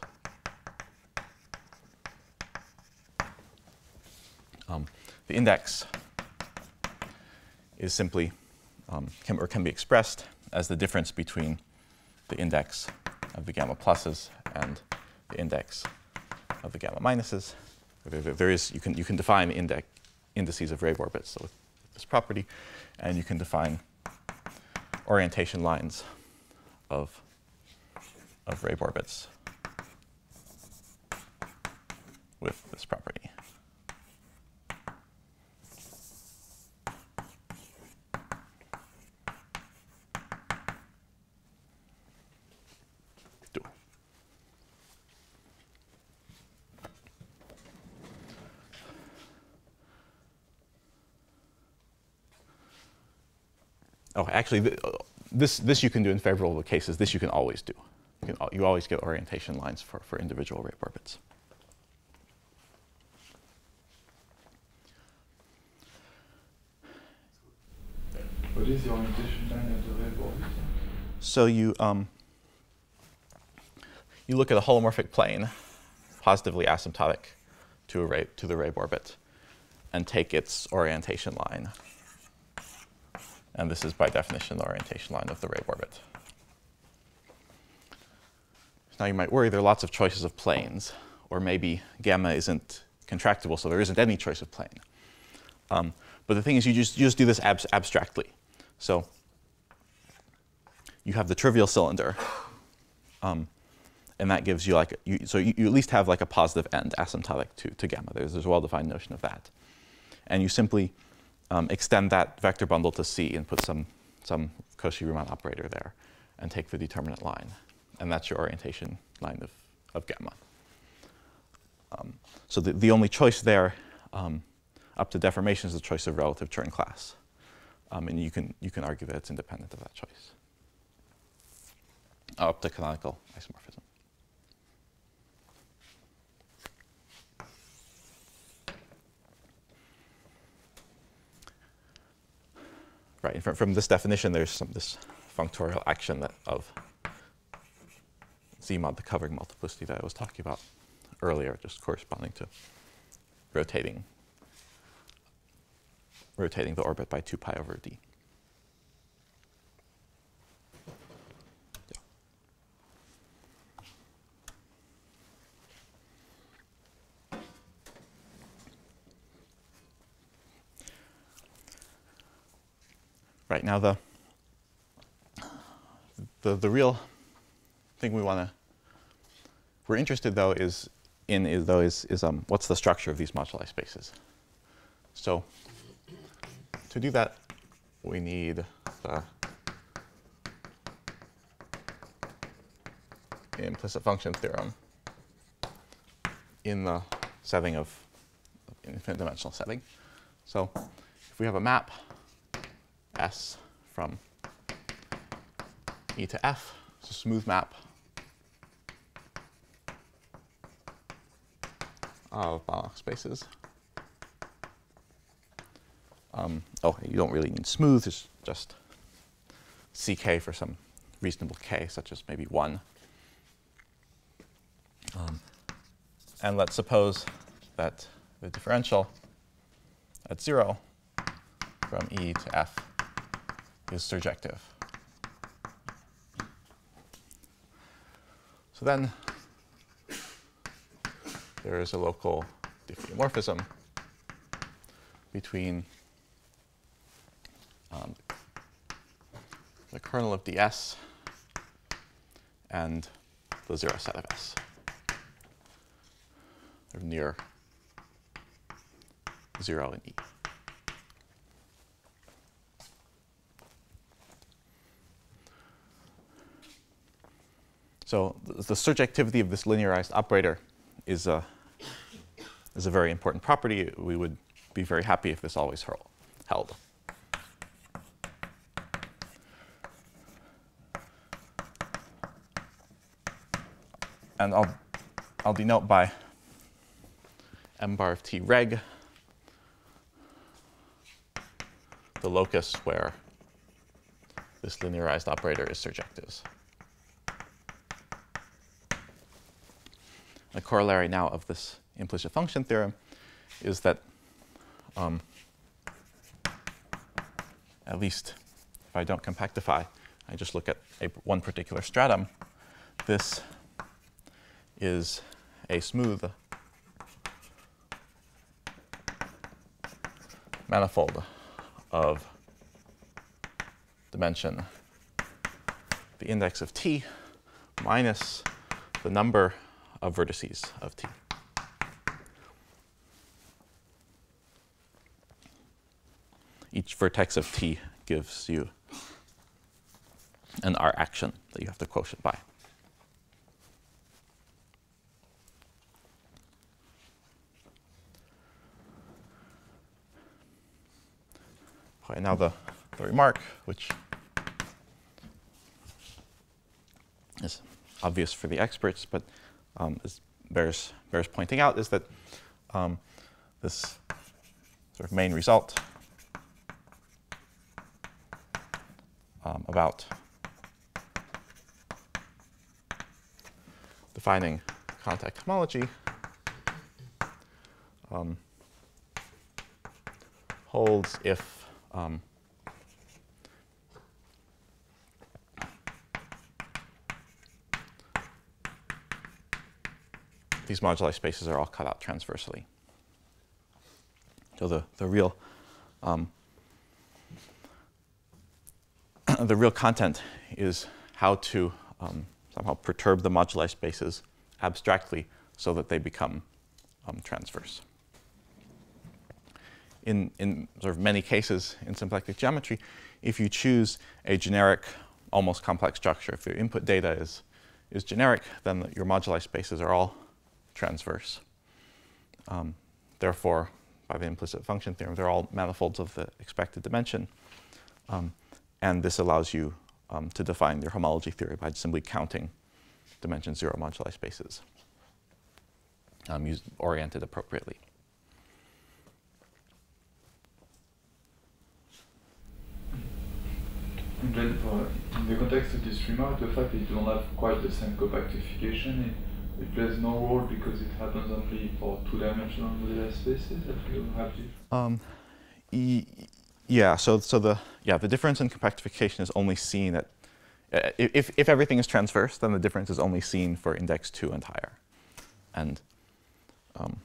um, the index is simply um, can, or can be expressed as the difference between the index of the gamma pluses and the index of the gamma minuses. There is, you can, you can define index, indices of Reeb orbits with this property, and you can define orientation lines of, of Reeb orbits with this property. Oh, actually, th this, this you can do in favorable cases. This you can always do. You, can al you always get orientation lines for, for individual Reeb orbits. What is the orientation line of the Reeb orbit? So you, um, you look at a holomorphic plane, positively asymptotic to, a Reeb, to the Reeb orbit. and take its orientation line. And this is, by definition, the orientation line of the ray orbit. So now you might worry there are lots of choices of planes, or maybe gamma isn't contractible, so there isn't any choice of plane. Um, but the thing is, you just, you just do this ab abstractly. So you have the trivial cylinder, um, and that gives you like, a, you, so you, you at least have like a positive end asymptotic to, to gamma. There's, there's a well-defined notion of that. And you simply um, extend that vector bundle to C and put some, some Cauchy-Riemann operator there and take the determinant line. And that's your orientation line of, of gamma. Um, so the, the only choice there um, up to deformation is the choice of relative Chern class. Um, and you can, you can argue that it's independent of that choice. Oh, up to canonical isomorphism. Right, from, from this definition, there's some, this functorial action that of Z mod the covering multiplicity that I was talking about earlier, just corresponding to rotating, rotating the orbit by two pi over d. Right, now the, the, the real thing we want to, we're interested though is in, is, though is, is um, what's the structure of these moduli spaces. So to do that, we need the implicit function theorem in the setting of infinite dimensional setting. So if we have a map S from E to F, it's a smooth map of Banach spaces. Um, oh, you don't really need smooth, it's just C K for some reasonable K, such as maybe one. Um, and let's suppose that the differential at zero from E to F is surjective. So then there is a local diffeomorphism between um, the kernel of ds and the zero set of S, or near zero in E. So the surjectivity of this linearized operator is a, is a very important property. We would be very happy if this always held. And I'll, I'll denote by m bar of t reg the locus where this linearized operator is surjective. The corollary now of this implicit function theorem is that, um, at least if I don't compactify, I just look at a, one particular stratum, this is a smooth manifold of dimension, the index of T minus the number of vertices of T. Each vertex of T gives you an R action that you have to quotient by. Okay, now the, the remark, which is obvious for the experts, but Um, as bears, bears pointing out, is that um, this sort of main result um, about defining contact homology um, holds if um, these moduli spaces are all cut out transversely. So the, the real um, the real content is how to um, somehow perturb the moduli spaces abstractly so that they become um, transverse. In, in sort of many cases in symplectic geometry, if you choose a generic, almost complex structure, if your input data is, is generic, then your moduli spaces are all transverse. Um, therefore, by the implicit function theorem, they're all manifolds of the expected dimension. Um, and this allows you um, to define your homology theory by simply counting dimension zero moduli spaces um, used, oriented appropriately. And then for, in the context of this remark, the fact that you don't have quite the same compactification, it, it plays no role because it happens only for two-dimensional modular spaces that you don't have to. Um, e yeah, so, so the, yeah, the difference in compactification is only seen at, uh, if, if everything is transverse, then the difference is only seen for index two and higher. And um,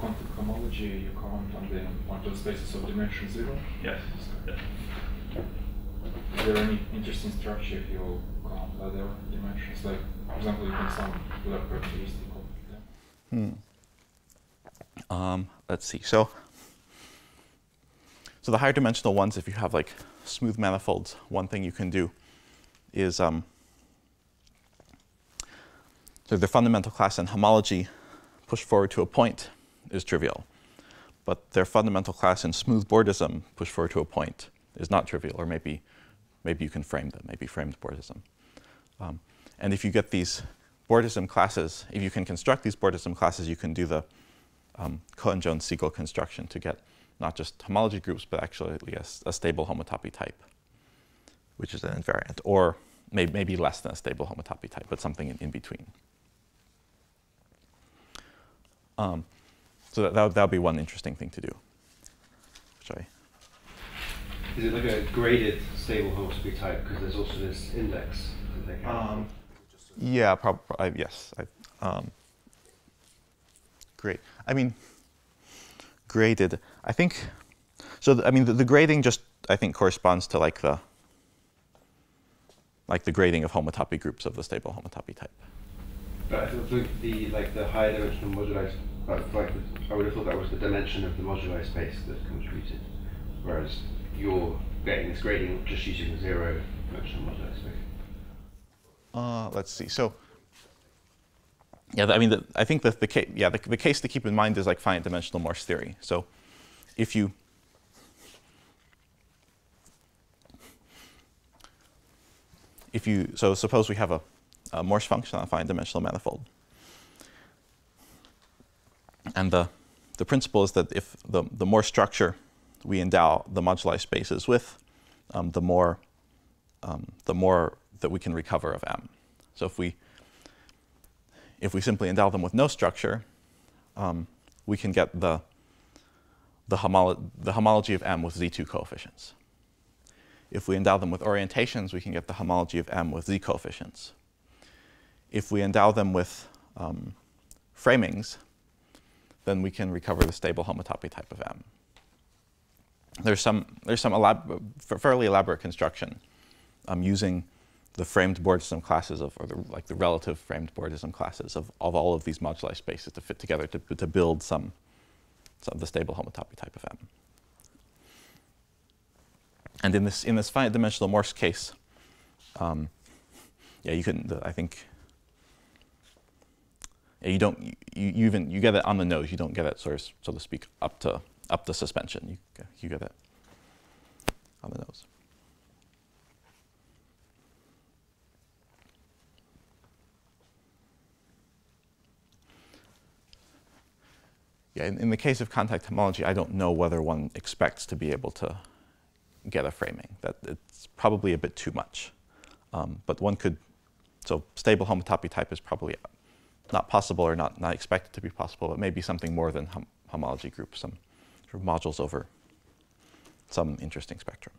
contact homology, you comment on the moduli spaces of dimension zero? Yes. yes. Is there any interesting structure if you count other dimensions, like, for example, you can some lab characteristic of them? Hmm. Um, let's see. So, so the higher dimensional ones, if you have like smooth manifolds, one thing you can do is um, so the fundamental class in homology pushed forward to a point is trivial, but their fundamental class in smooth bordism pushed forward to a point is not trivial, or maybe maybe you can frame them, maybe framed bordism. Um, and if you get these bordism classes, if you can construct these bordism classes, you can do the um, Cohen-Jones-Siegel construction to get not just homology groups, but actually a, a stable homotopy type, which is an invariant, or may, maybe less than a stable homotopy type, but something in, in between. Um, so that that would be one interesting thing to do. Sorry. Is it like a graded stable homotopy type? Because there's also this index that they can. Um, yeah, probably. Yes. I, um, great. I mean, graded. I think. So th I mean, the, the grading just I think corresponds to like the like the grading of homotopy groups of the stable homotopy type. But the, the like the higher dimensional moduli, like I would have thought that was the dimension of the moduli space that's contributed, whereas you're getting this grading just using zero dimensional moduli space. Uh, let's see. So, yeah, I mean, the, I think that the case, yeah, the, the case to keep in mind is like finite dimensional Morse theory. So, if you if you so suppose we have a a Morse function on a finite dimensional manifold. And the, the principle is that if the, the more structure we endow the moduli spaces with, um, the more um, the more that we can recover of M. So if we if we simply endow them with no structure, um, we can get the the, homolo the homology of M with Z two coefficients. If we endow them with orientations, we can get the homology of M with Z coefficients. If we endow them with um, framings, then we can recover the stable homotopy type of M. There's some there's some elab fairly elaborate construction um, using the framed bordism classes of or the, like the relative framed bordism classes of, of all of these moduli spaces to fit together to to build some, some of the stable homotopy type of M. And in this in this finite dimensional Morse case. Um, yeah, you couldn't. I think yeah, you don't. You, you even you get it on the nose. You don't get it, sort of, so to speak, up to up to suspension. You get, you get it on the nose. Yeah, in, in the case of contact homology, I don't know whether one expects to be able to get a framing. That it's probably a bit too much. Um, but one could, so stable homotopy type is probably not possible or not, not expected to be possible, but maybe something more than hom homology groups, some sort of modules over some interesting spectrum.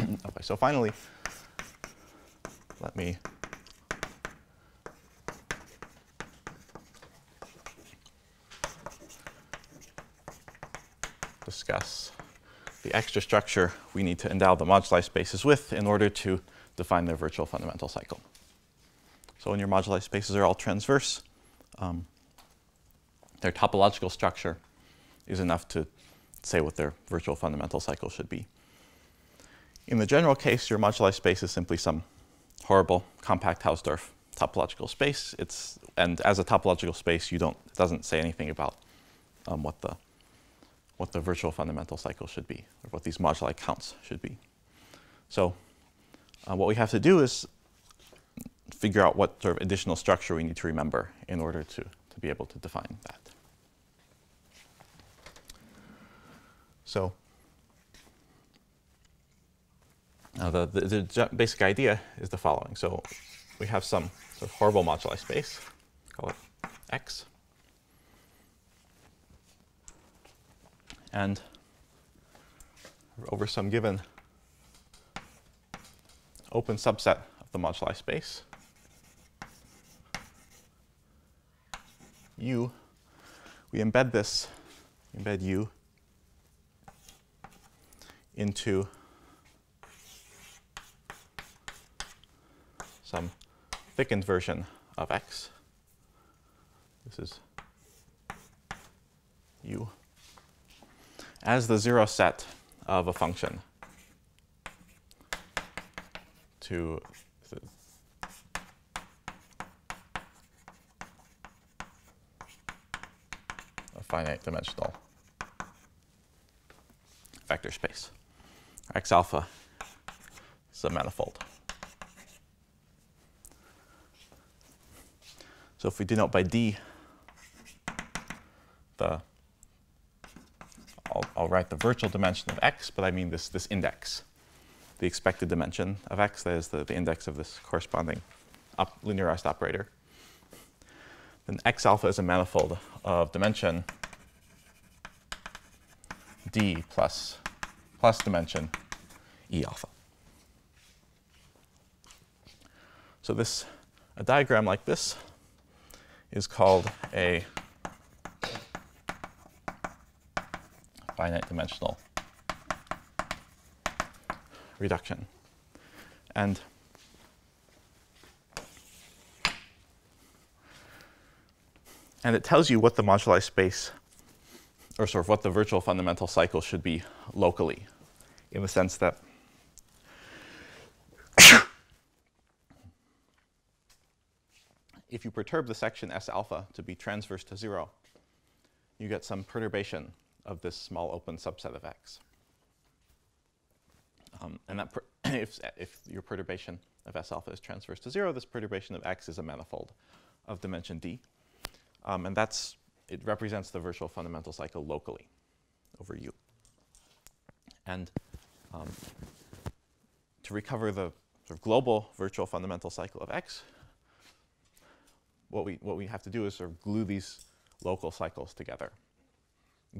Okay, so finally, let me discuss the extra structure we need to endow the moduli spaces with in order to define their virtual fundamental cycle. So when your moduli spaces are all transverse, um, their topological structure is enough to say what their virtual fundamental cycle should be. In the general case, your moduli space is simply some horrible compact Hausdorff topological space. It's, and as a topological space, you don't, it doesn't say anything about um, what, the, what the virtual fundamental cycle should be, or what these moduli counts should be. So uh, what we have to do is figure out what sort of additional structure we need to remember in order to, to be able to define that. So Uh, the, the, the basic idea is the following. So we have some sort of horrible moduli space, call it X. And over some given open subset of the moduli space, U, we embed this, embed U into some thickened version of X. This is U as the zero set of a function to th a finite dimensional vector space. X alpha is a manifold. So if we denote by D, the, I'll, I'll write the virtual dimension of X, but I mean this, this index, the expected dimension of X, that is the, the index of this corresponding op linearized operator. Then X alpha is a manifold of dimension D plus, plus dimension E alpha. So this, a diagram like this, is called a finite dimensional reduction. And and it tells you what the moduli space, or sort of what the virtual fundamental cycle should be locally, in the sense that if you perturb the section S alpha to be transverse to zero, you get some perturbation of this small open subset of X. Um, and that per if, if your perturbation of S alpha is transverse to zero, this perturbation of X is a manifold of dimension D. Um, and that's, it represents the virtual fundamental cycle locally over U. And um, to recover the sort of global virtual fundamental cycle of X, What we, what we have to do is sort of glue these local cycles together,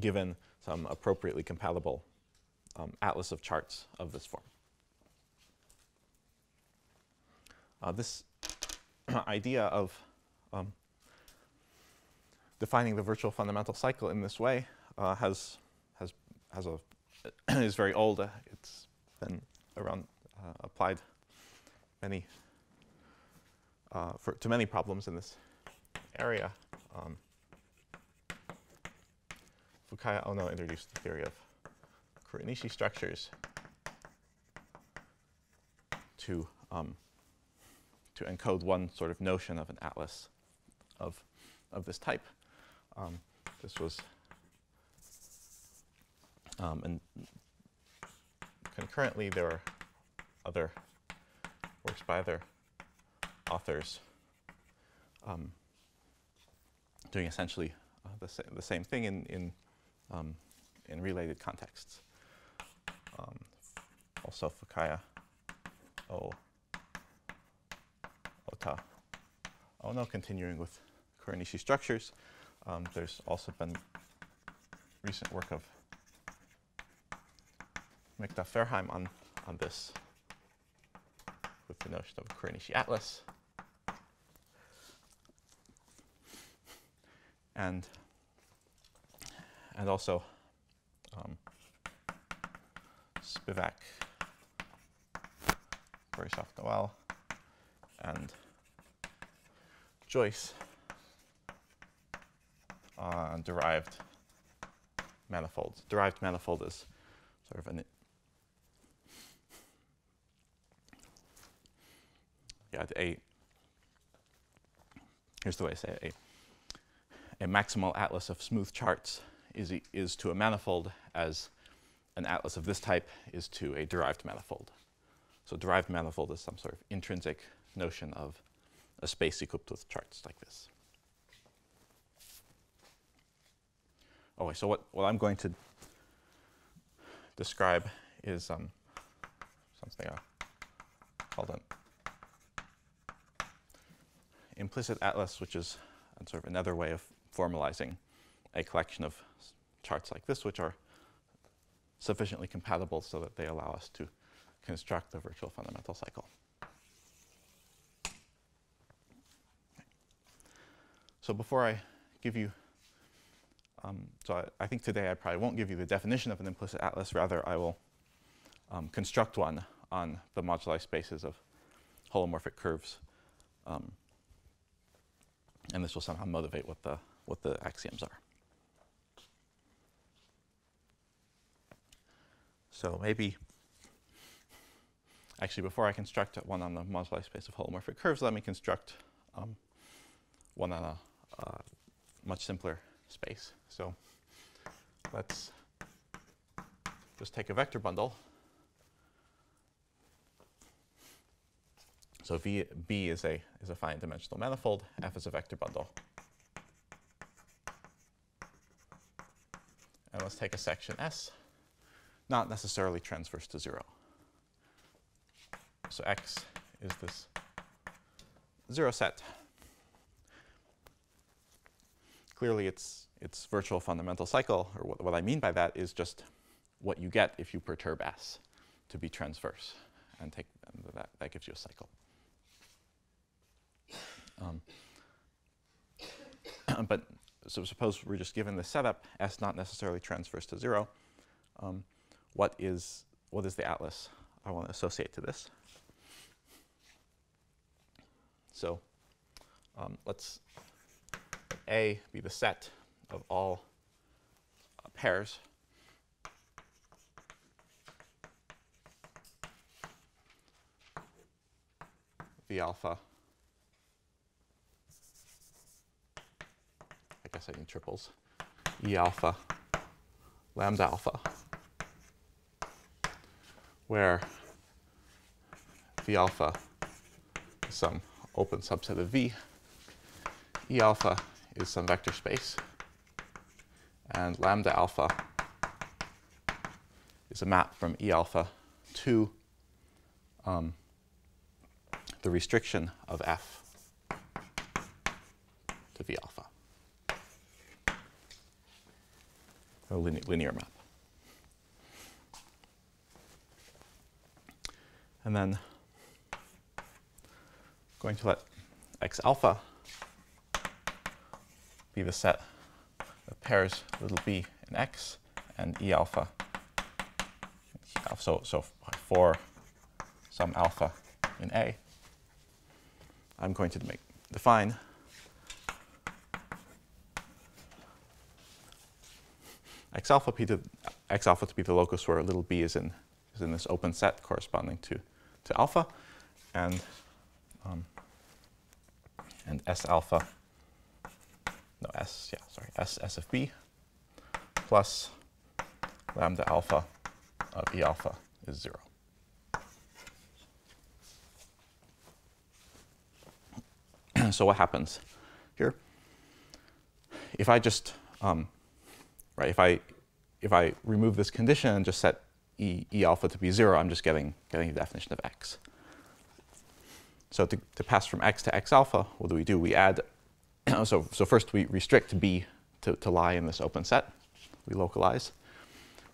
given some appropriately compatible um, atlas of charts of this form. Uh, this idea of um, defining the virtual fundamental cycle in this way uh, has, has, has a is very old. Uh, it's been around, uh, applied many Uh, for, to many problems in this area. Um, Fukaya-Ono introduced the theory of Kuranishi structures to um, to encode one sort of notion of an atlas of of this type. Um, this was um, and concurrently there were other works by other authors um, doing essentially uh, the, sa the same thing in in um, in related contexts. Um, also, Fukaya O Ota Ono, continuing with Kuranishi structures. Um, there's also been recent work of McDuff-Ferheim on on this, with the notion of a Kuranishi atlas. And, and also um, Spivak, Bourgeois, Noel, and Joyce on uh, derived manifolds. Derived manifold is sort of an yeah, a, here's the way I say it. A, a maximal atlas of smooth charts is, e is to a manifold as an atlas of this type is to a derived manifold. So derived manifold is some sort of intrinsic notion of a space equipped with charts like this. Oh, okay, so what, what I'm going to describe is um, something I called an implicit atlas, which is sort of another way of formalizing a collection of charts like this, which are sufficiently compatible so that they allow us to construct the virtual fundamental cycle. So before I give you, um, so I, I think today I probably won't give you the definition of an implicit atlas. Rather, I will um, construct one on the moduli spaces of holomorphic curves. Um, And this will somehow motivate what the what the axioms are. So maybe, actually, before I construct one on the moduli space of holomorphic curves, let me construct um, one on a uh, much simpler space. So let's just take a vector bundle. So v, B is a is a finite dimensional manifold. F is a vector bundle. And let's take a section S, not necessarily transverse to zero. So X is this zero set. Clearly, it's it's virtual fundamental cycle, or what, what I mean by that is just what you get if you perturb S to be transverse, and take and that that gives you a cycle. Um, but so suppose we're just given the setup, S not necessarily transverse to zero. Um, what is what is the atlas I want to associate to this? So um, let's let A be the set of all uh, pairs V alpha. I guess I need triples. E alpha, lambda alpha, where V alpha is some open subset of V, E alpha is some vector space, and lambda alpha is a map from E alpha to um, the restriction of F to V alpha. A linear map. And then I'm going to let X alpha be the set of pairs little b and x, and E alpha. So, so for some alpha in A, I'm going to make, define x alpha p to x alpha to be the locus where little b is in is in this open set corresponding to to alpha, and um, and s alpha no s yeah sorry s s of b plus lambda alpha of e alpha is zero. So what happens here? If I just um, right, if I if I remove this condition and just set e, e alpha to be zero, I'm just getting getting the definition of x. So to, to pass from x to x alpha, what do we do? We add. so so first we restrict b to, to lie in this open set. We localize.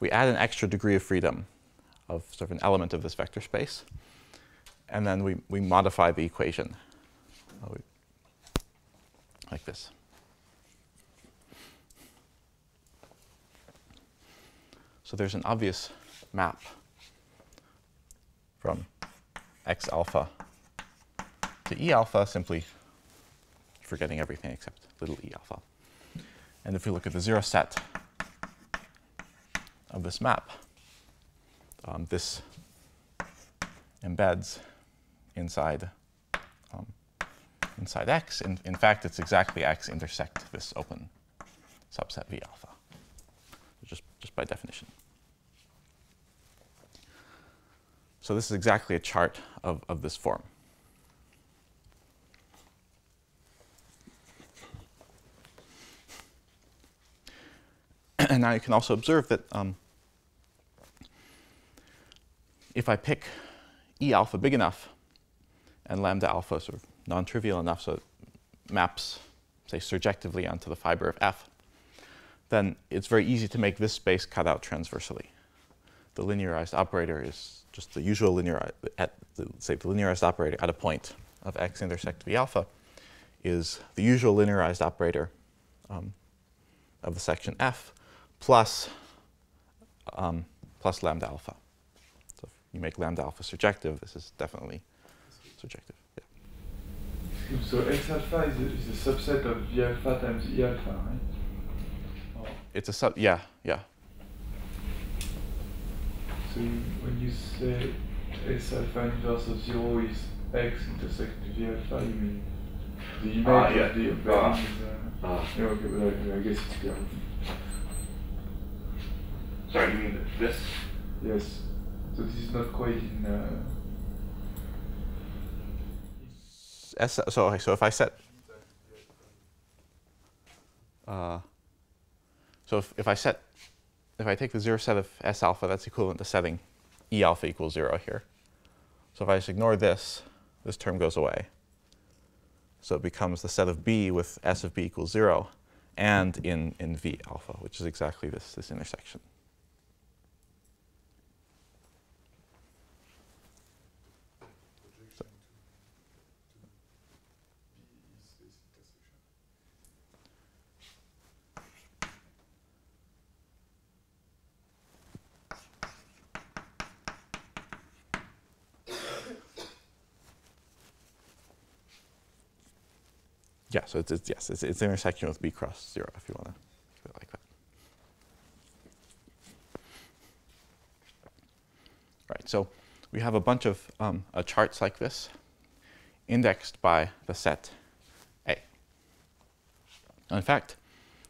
We add an extra degree of freedom of sort of an element of this vector space, and then we we modify the equation. Uh, we, like this. So there's an obvious map from x alpha to e alpha, simply forgetting everything except little e alpha. And if we look at the zero set of this map, um, this embeds inside um, inside x. In, in fact, it's exactly x intersect this open subset v alpha, just, just by definition. So this is exactly a chart of, of this form. And now you can also observe that um, if I pick e alpha big enough and lambda alpha sort of non-trivial enough so it maps, say, surjectively onto the fiber of F, then it's very easy to make this space cut out transversally. The linearized operator is just the usual linear at the, say the linearized operator at a point of x intersect v alpha is the usual linearized operator um, of the section F plus um, plus lambda alpha. So if you make lambda alpha surjective, this is definitely surjective. So x alpha is a, is a subset of g alpha times e alpha, right? Or it's a sub, yeah, yeah. So you, when you say s alpha inverse of zero is x intersect v alpha, you mean the image ah, yeah. of the embedding is uh, ah. yeah, okay, but I, I guess it's clear. Sorry, you mean this? Yes. So this is not quite in... Uh, S, so, okay, so if I set, uh, so if, if I set, if I take the zero set of S alpha, that's equivalent to setting E alpha equals zero here. So if I just ignore this, this term goes away. So it becomes the set of B with S of B equals zero, and in in V alpha, which is exactly this this intersection. Yeah, so it's, it's yes, it's, it's intersection with B cross zero, if you want to put it like that. Right, so we have a bunch of um, uh, charts like this, indexed by the set A. And in fact,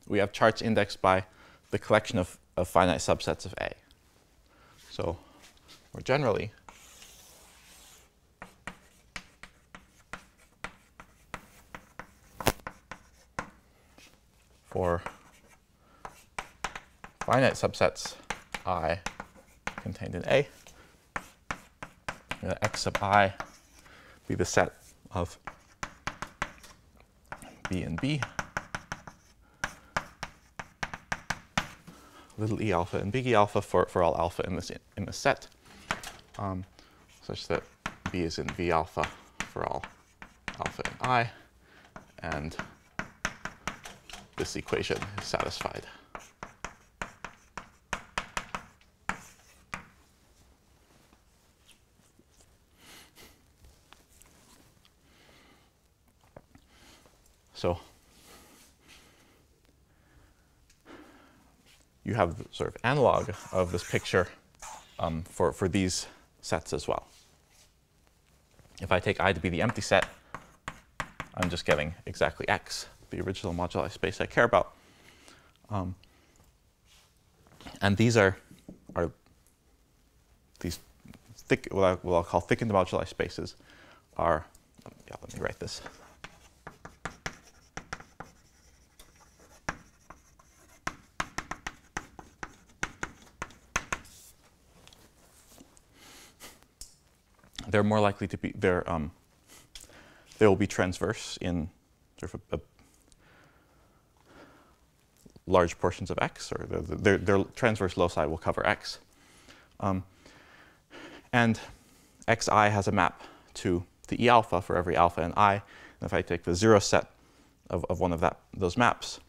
we have charts indexed by the collection of, of finite subsets of A. So more generally, for finite subsets I contained in A, x sub I be the set of B and B, little e alpha and big e alpha for, for all alpha in this, in this set, um, such that B is in V alpha for all alpha in I, and this equation is satisfied. So you have the sort of analog of this picture um, for, for these sets as well. If I take I to be the empty set, I'm just getting exactly x, the original moduli space I care about. Um, and these are, are these thick, what, I, what I'll call thickened moduli spaces are, yeah, let me write this. They're more likely to be, they're, um, they will be transverse in sort of a, a large portions of X, or their, their transverse loci will cover X. Um, and Xi has a map to the E alpha for every alpha in I. And if I take the zero set of, of one of that, those maps,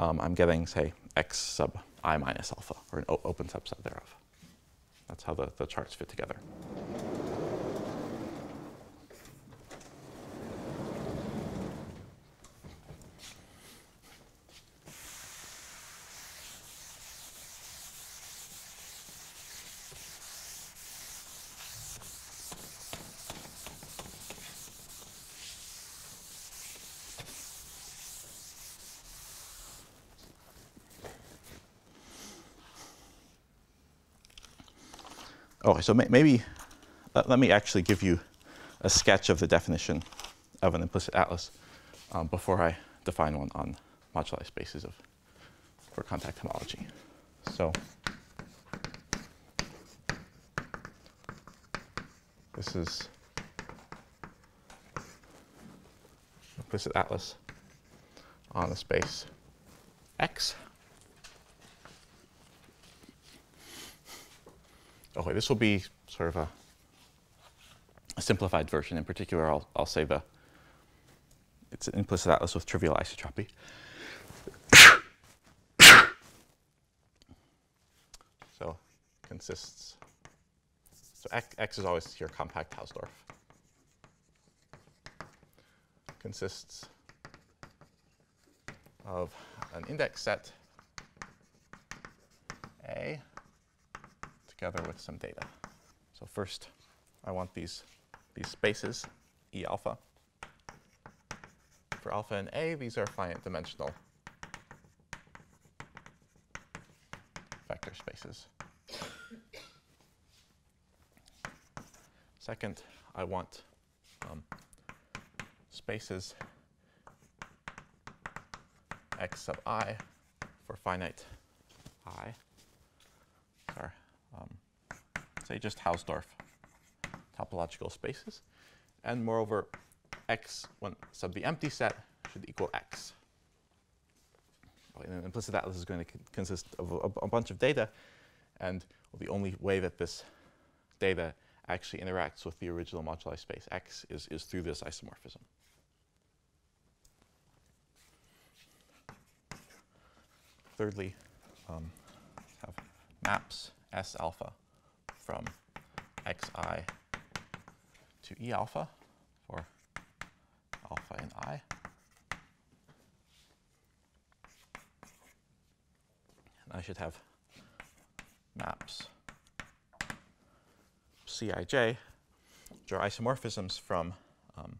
um, I'm getting, say, X sub I minus alpha, or an open subset thereof. That's how the, the charts fit together. Okay, so may maybe let, let me actually give you a sketch of the definition of an implicit atlas um, before I define one on moduli spaces of for contact homology. So this is implicit atlas on a space X. Okay, this will be sort of a, a simplified version. In particular, I'll, I'll say the it's an implicit atlas with trivial isotropy. So consists. So X, X is always your compact Hausdorff. Consists of an index set A. Together with some data. So first, I want these, these spaces, E alpha. For alpha and A, these are finite dimensional vector spaces. Second, I want um, spaces X sub I for finite I. Sorry. Say just Hausdorff topological spaces. And moreover, X one sub the empty set should equal X. And an implicit atlas is going to consist of a, a bunch of data. And the only way that this data actually interacts with the original moduli space X is, is through this isomorphism. Thirdly, um, have maps S alpha from Xi to E alpha for alpha in I. And I should have maps Cij, which are isomorphisms from, um,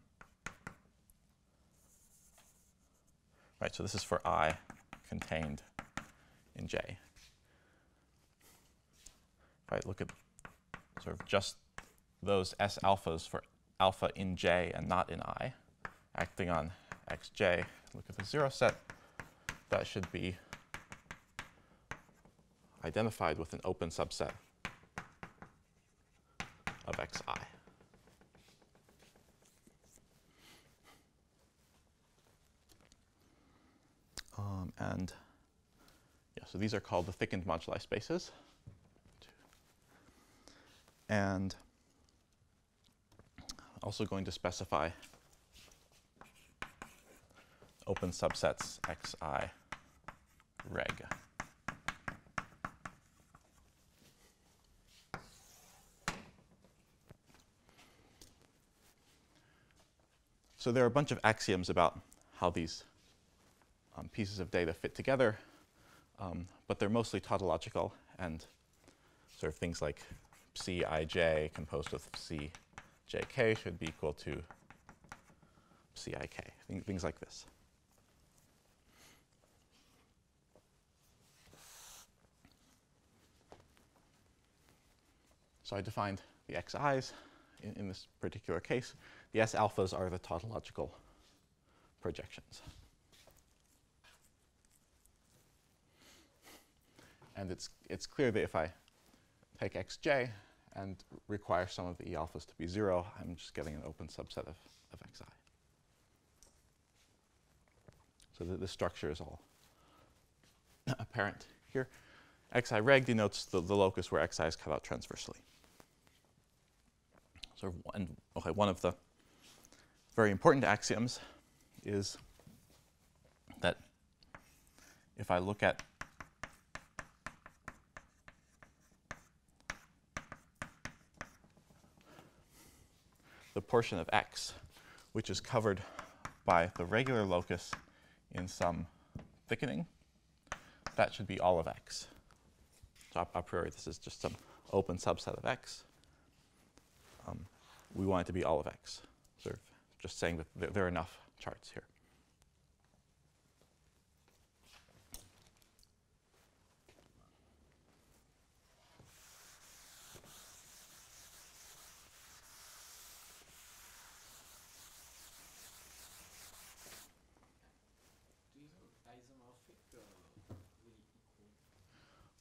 right, so this is for I contained in J. If I look at sort of just those S alphas for alpha in J and not in I, acting on Xj, look at the zero set, that should be identified with an open subset of Xi. Um, and yeah, so these are called the thickened moduli spaces. And also going to specify open subsets Xi reg. So there are a bunch of axioms about how these um, pieces of data fit together. Um, but they're mostly tautological, and sort of things like psi j composed with psi j k should be equal to psi i k, things like this. So I defined the xi's in, in this particular case. The S alphas are the tautological projections. And it's, it's clear that if I take xj and require some of the E alphas to be zero, I'm just getting an open subset of, of xi. So that this structure is all apparent here. Xi reg denotes the, the locus where xi is cut out transversely. So one, okay, one of the very important axioms is that if I look at the portion of x which is covered by the regular locus in some thickening, that should be all of x. So a priori, this is just some open subset of x. Um, we want it to be all of x. Sort of just saying that th there are enough charts here.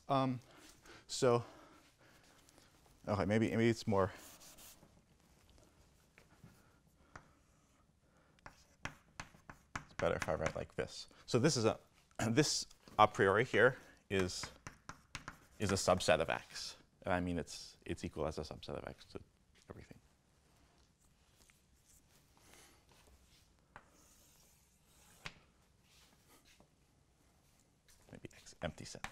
Um, so, okay, maybe, maybe it's more. It's better if I write like this. So this is a this a priori here is is a subset of x, and I mean it's it's equal as a subset of x to everything. Maybe x empty set.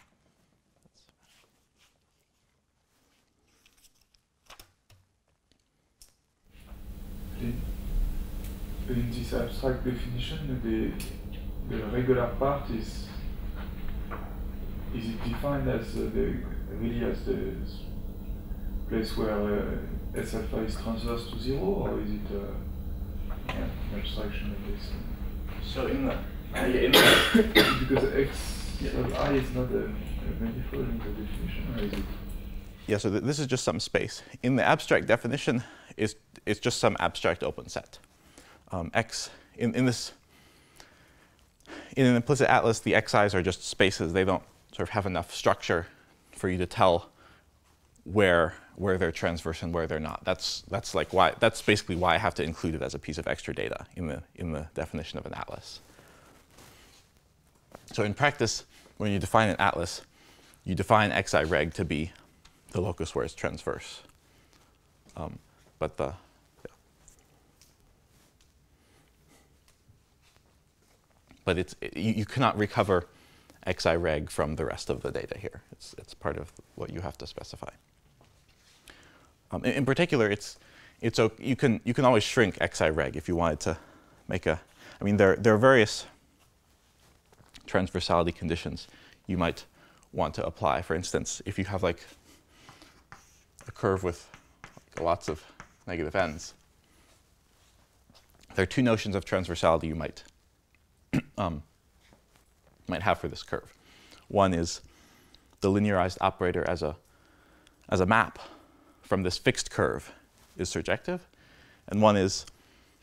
In this abstract definition, the, the regular part is is it defined as uh, the really as the place where uh, S alpha is transverse to zero, or is it uh, an abstraction of this? So in the uh, in because X yeah. of I is not a, a manifold in the definition, or is it? Yeah. So th this is just some space. In the abstract definition, is it's just some abstract open set. Um, X in, in this in an implicit atlas, the xi's are just spaces. They don't sort of have enough structure for you to tell where where they're transverse and where they're not. That's that's like why that's basically why I have to include it as a piece of extra data in the in the definition of an atlas. So in practice, when you define an atlas, you define xi reg to be the locus where it's transverse. Um, but the But it's, it, you, you cannot recover xi reg from the rest of the data here. It's, it's part of what you have to specify. Um, in, in particular, it's, it's okay, you can, you can always shrink xi reg if you wanted to make a. I mean, there, there are various transversality conditions you might want to apply. For instance, if you have like a curve with like lots of negative ends, there are two notions of transversality you might. Um, might have for this curve. One is the linearized operator as a as a map from this fixed curve is surjective, and one is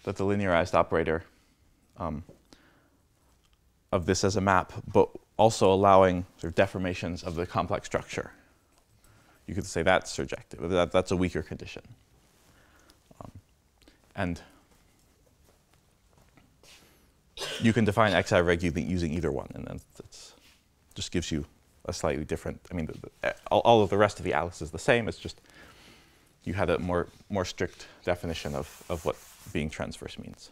that the linearized operator um, of this as a map, but also allowing sort of deformations of the complex structure. You could say that's surjective. That, that's a weaker condition, um, and. You can define xi reg using either one, and then it just gives you a slightly different. I mean, the, the, all, all of the rest of the atlas is the same. It's just you have a more more strict definition of of what being transverse means.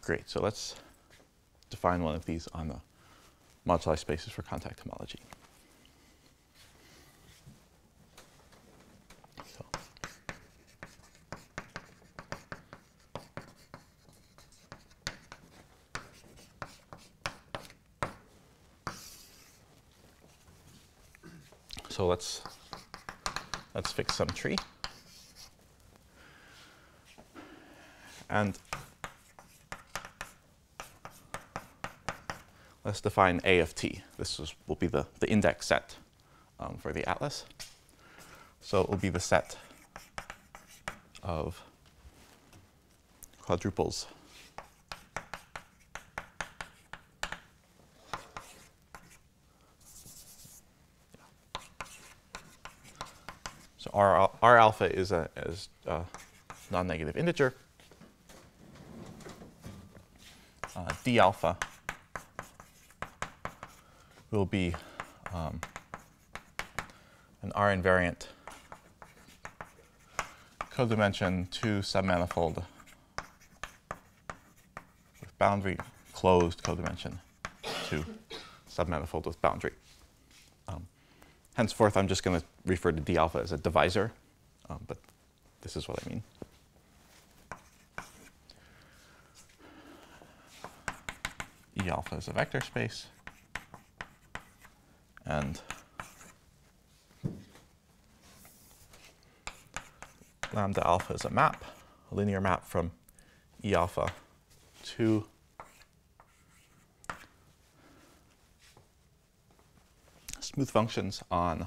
Great. So let's define one of these on the moduli spaces for contact homology. So let's let's fix some tree. And let's define A of t. This is, will be the, the index set um, for the atlas. So it will be the set of quadruples So R, R alpha is a, is a non-negative integer. Uh, D alpha will be um, an R invariant codimension two submanifold with boundary, closed codimension two submanifold with boundary. Um, Henceforth, I'm just going to refer to d alpha as a divisor, um, but this is what I mean. E alpha is a vector space, and lambda alpha is a map, a linear map from E alpha to smooth functions on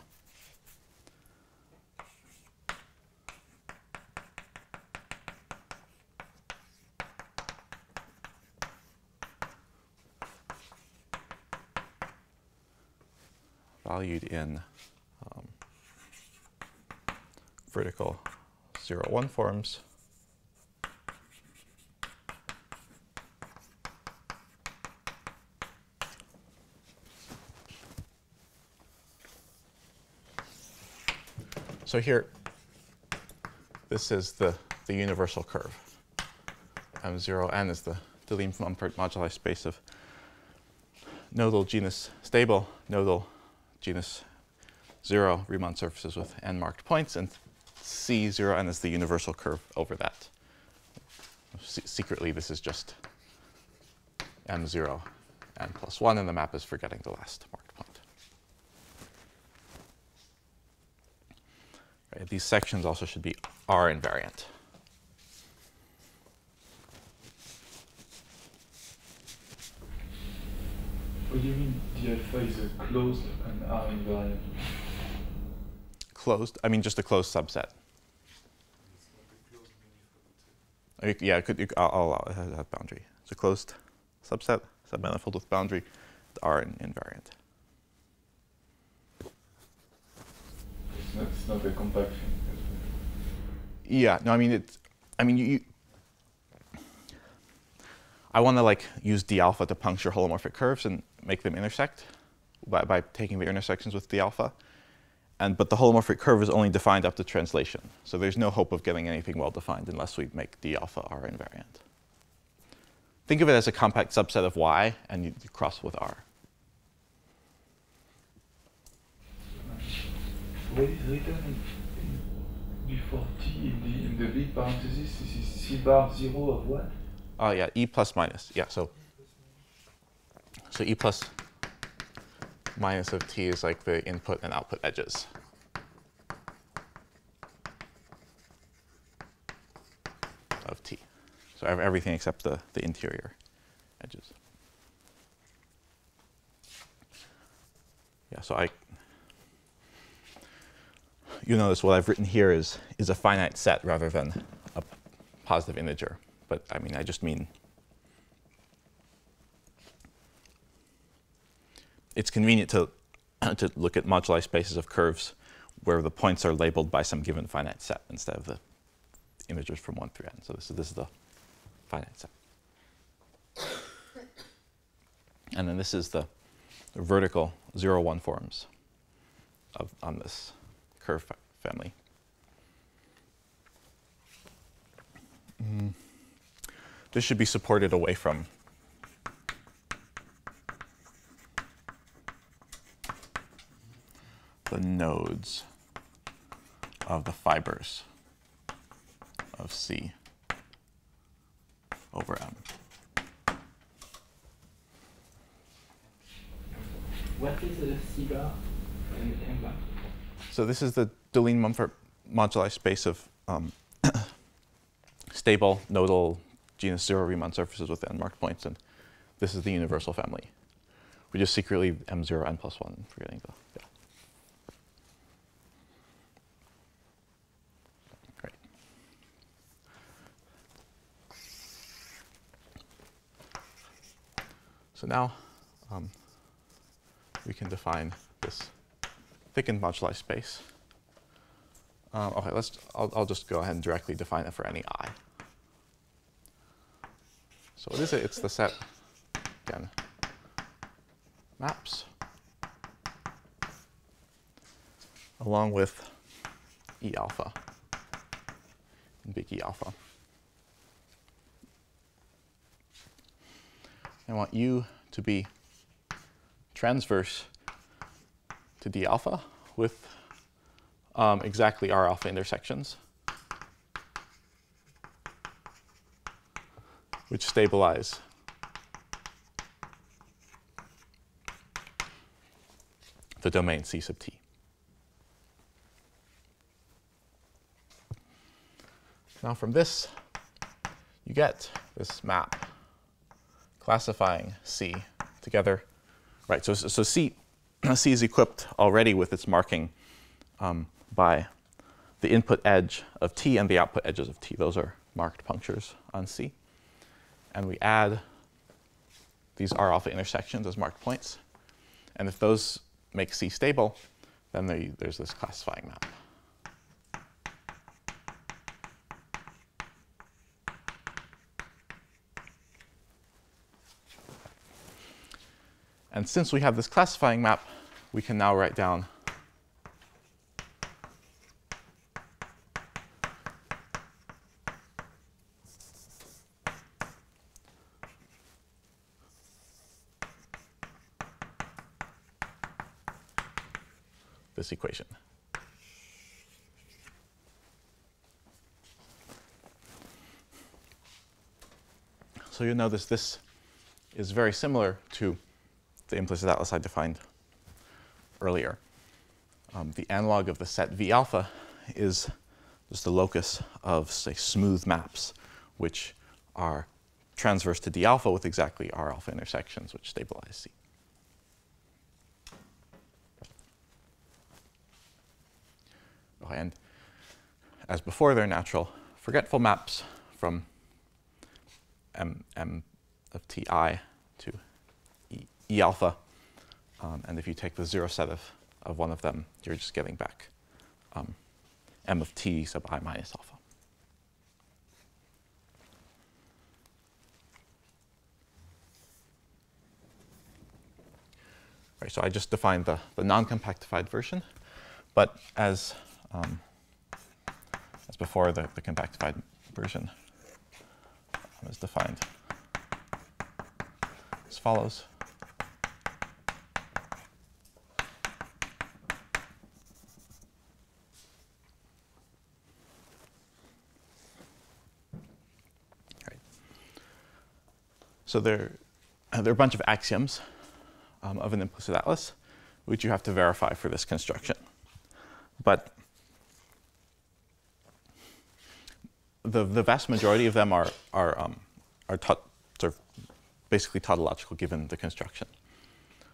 valued in um, vertical zero one forms . So here, this is the, the universal curve. M zero n is the Deligne-Mumford moduli space of nodal genus stable, nodal genus zero Riemann surfaces with n marked points, and C zero n is the universal curve over that. Se secretly, this is just M zero n plus one, and the map is forgetting the last marked point. These sections also should be R invariant. What do you mean D alpha is a closed and R invariant? Closed? I mean just a closed subset. Like yeah, it could, you, I'll, I'll allow it has a boundary. It's a closed subset, submanifold with boundary, the R invariant. It's not a compaction. Yeah, no, I mean it's. I mean, you. you I want to like use d alpha to puncture holomorphic curves and make them intersect by, by taking the intersections with d alpha, and but the holomorphic curve is only defined up to translation, so there's no hope of getting anything well defined unless we make d alpha R invariant. Think of it as a compact subset of Y, and you, you cross with R. What is written in, in before t in the, in the big parenthesis? This is c bar zero of what? Oh, yeah, e plus minus. Yeah, so so e plus minus of t is like the input and output edges. Of t. So I have everything except the, the interior edges. Yeah, so I. You notice what I've written here is, is a finite set rather than a positive integer. But I mean, I just mean it's convenient to, to look at moduli spaces of curves where the points are labeled by some given finite set instead of the integers from one through n. So this, this is the finite set. And then this is the, the vertical zero one forms of, on this curve family. Mm. This should be supported away from the nodes of the fibers of C over M. What is the C bar and M bar? So this is the Deligne-Mumford moduli space of um, stable nodal genus zero Riemann surfaces with unmarked points, and this is the universal family. We just secretly M zero n plus one. I'm forgetting the yeah. Great. So now um, we can define this thickened moduli space. Um, okay, let's. I'll, I'll just go ahead and directly define it for any I. So what is it? It's the set again. Maps along with E alpha and big E alpha. I want U to be transverse to D alpha with um, exactly R alpha intersections, which stabilize the domain C sub T. Now from this, you get this map classifying C together. Right, so, so C, C is equipped already with its marking um, by the input edge of T and the output edges of T. Those are marked punctures on C. And we add these R alpha intersections as marked points. And if those make C stable, then they, there's this classifying map. And since we have this classifying map, we can now write down this equation. So you'll notice this is very similar to the implicit atlas I defined earlier. Um, the analog of the set V alpha is just the locus of, say, smooth maps, which are transverse to D alpha with exactly R alpha intersections, which stabilize C. And as before, they're natural forgetful maps from M, M of Ti to E, E alpha. Um, and if you take the zero set of, of one of them, you're just getting back um, M of T sub I minus alpha. Right, so I just defined the, the non-compactified version. But as Um, as before, the, the compactified version is defined as follows. Right. So there, there are a bunch of axioms um, of an implicit atlas, which you have to verify for this construction. But The, the vast majority of them are, are, um, are taut, sort of basically tautological given the construction.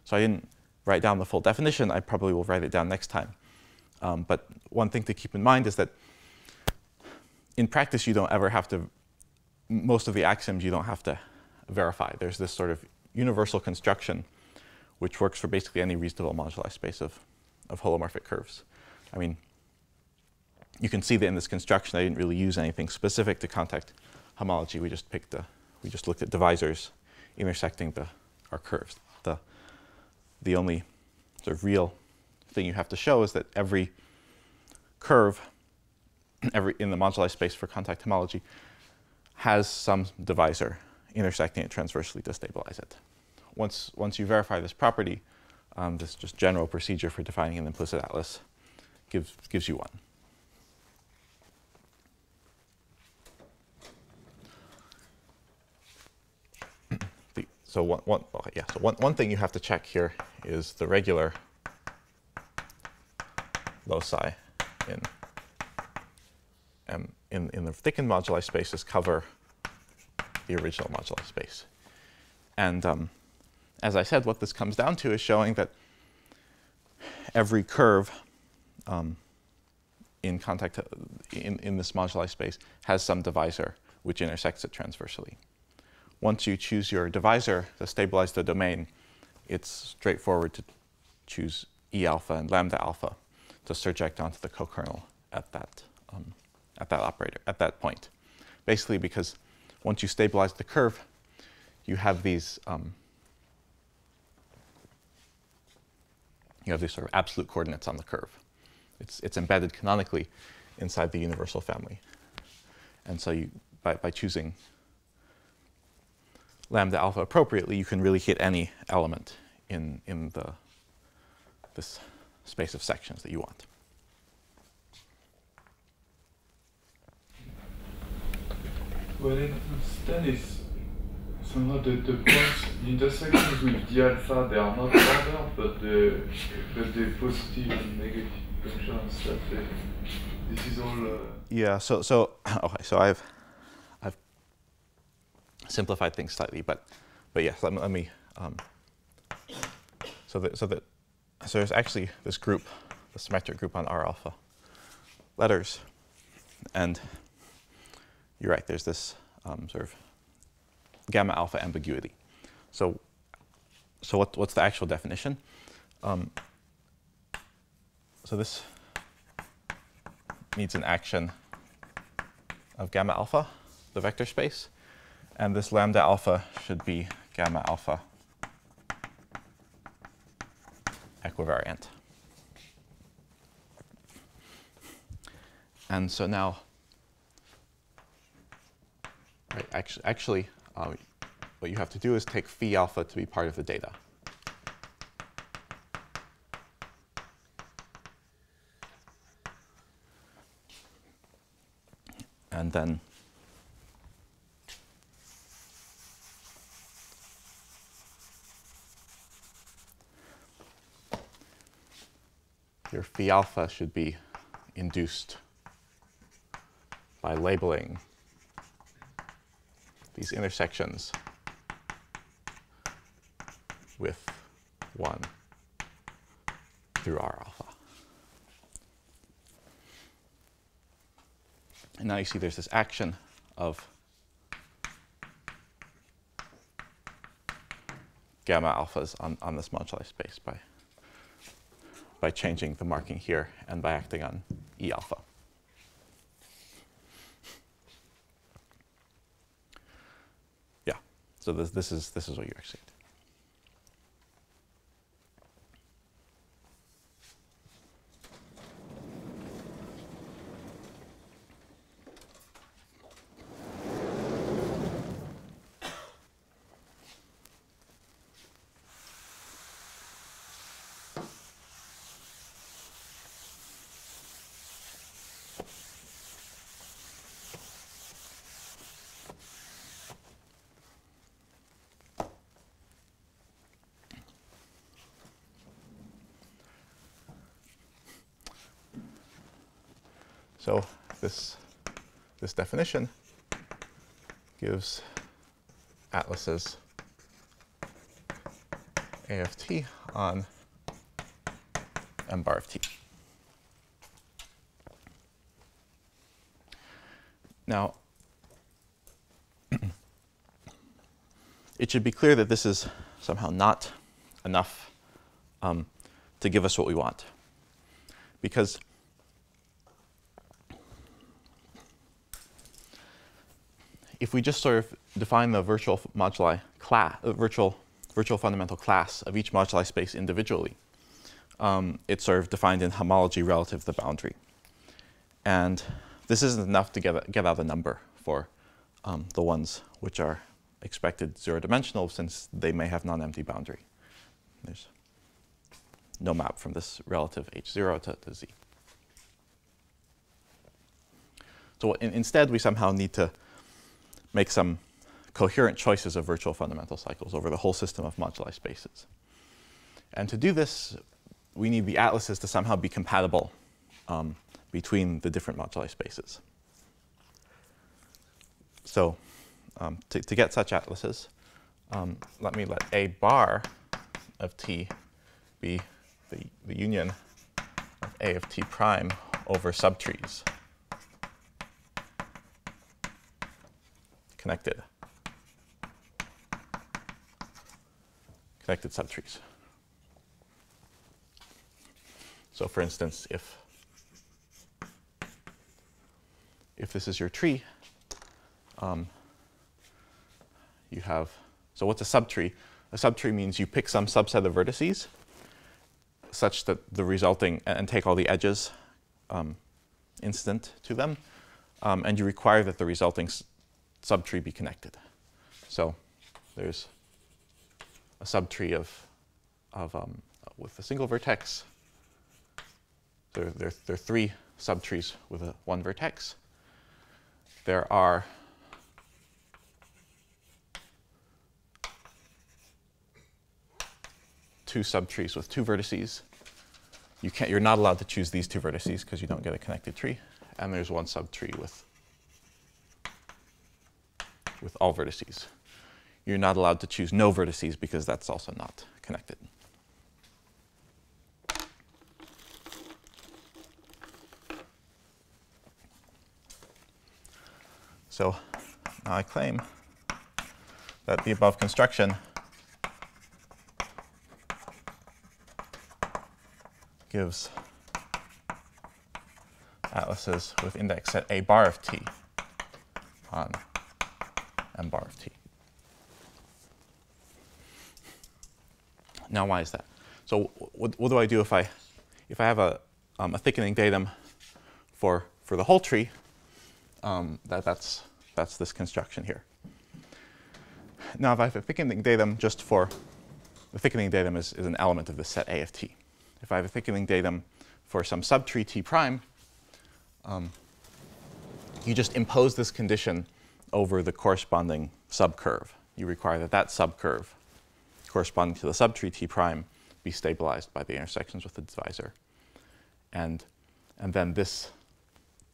So I didn't write down the full definition. I probably will write it down next time. Um, but one thing to keep in mind is that in practice, you don't ever have to, most of the axioms you don't have to verify. There's this sort of universal construction which works for basically any reasonable moduli space of, of holomorphic curves. I mean, you can see that in this construction, I didn't really use anything specific to contact homology. We just picked the, we just looked at divisors intersecting the, our curves. The, the only sort of real thing you have to show is that every curve every, in the moduli space for contact homology has some divisor intersecting it transversely to stabilize it. Once, once you verify this property, um, this just general procedure for defining an implicit atlas gives, gives you one. So one, one, okay, yeah. So one, one thing you have to check here is the regular loci in, um, in, in the thickened moduli spaces cover the original moduli space. And um, as I said, what this comes down to is showing that every curve um, in contact in, in this moduli space has some divisor which intersects it transversally. Once you choose your divisor to stabilize the domain, it's straightforward to choose E alpha and lambda alpha to surject onto the cokernel at that um, at that operator at that point. Basically, because once you stabilize the curve, you have these um, you have these sort of absolute coordinates on the curve. It's it's embedded canonically inside the universal family, and so you by by choosing lambda alpha appropriately, you can really hit any element in in the this space of sections that you want. Well, I understand is somehow the, the points, the intersections with d alpha, they are not ordered, but the but the positive and negative functions that they, this is all. Uh, yeah. So so okay. So I've I've simplified things slightly, but but yes. Let me. Let me um, so that so that. So there's actually this group, the symmetric group on R alpha letters, and you're right, there's this um, sort of gamma alpha ambiguity. So, so what, what's the actual definition? Um, so this needs an action of gamma alpha, the vector space, and this lambda alpha should be gamma alpha equivariant. And so now, right, actually, actually um, what you have to do is take phi alpha to be part of the data. And then your phi alpha should be induced by labeling these intersections with one through R alpha. And now you see there's this action of gamma alphas on, on this moduli space by by changing the marking here and by acting on E alpha. Yeah, so this, this, is, this is what you actually did. So this, this definition gives atlases A of t on M bar of t. Now, it should be clear that this is somehow not enough um, to give us what we want, because if we just sort of define the virtual moduli class, uh, virtual, virtual fundamental class of each moduli space individually, um, it's sort of defined in homology relative to the boundary. And this isn't enough to get, get out a number for um, the ones which are expected zero-dimensional, since they may have non-empty boundary. There's no map from this relative H zero to, to Z. So in, instead, we somehow need to make some coherent choices of virtual fundamental cycles over the whole system of moduli spaces. And to do this, we need the atlases to somehow be compatible um, between the different moduli spaces. So um, to, to get such atlases, um, let me let A bar of T be the, the union of A of T prime over subtrees connected. Connected subtrees. So for instance, if, if this is your tree, um, you have, so what's a subtree? A subtree means you pick some subset of vertices such that the resulting, and take all the edges um, incident to them, um, and you require that the resulting s subtree be connected. So there's a subtree of, of um, with a single vertex. There, there, there are three subtrees with a one vertex. There are two subtrees with two vertices. You can't, you're not allowed to choose these two vertices because you don't get a connected tree. And there's one subtree with, with all vertices. You're not allowed to choose no vertices because that's also not connected. So now I claim that the above construction gives atlases with index at A bar of T on M bar of T. Now, why is that? So, what, what do I do if I, if I have a, um, a thickening datum for for the whole tree? Um, that that's that's this construction here. Now, if I have a thickening datum just for the thickening datum is, is an element of the set A of T. If I have a thickening datum for some subtree T prime, um, you just impose this condition over the corresponding subcurve. You require that that subcurve corresponding to the subtree T prime be stabilized by the intersections with the divisor. And, and then this,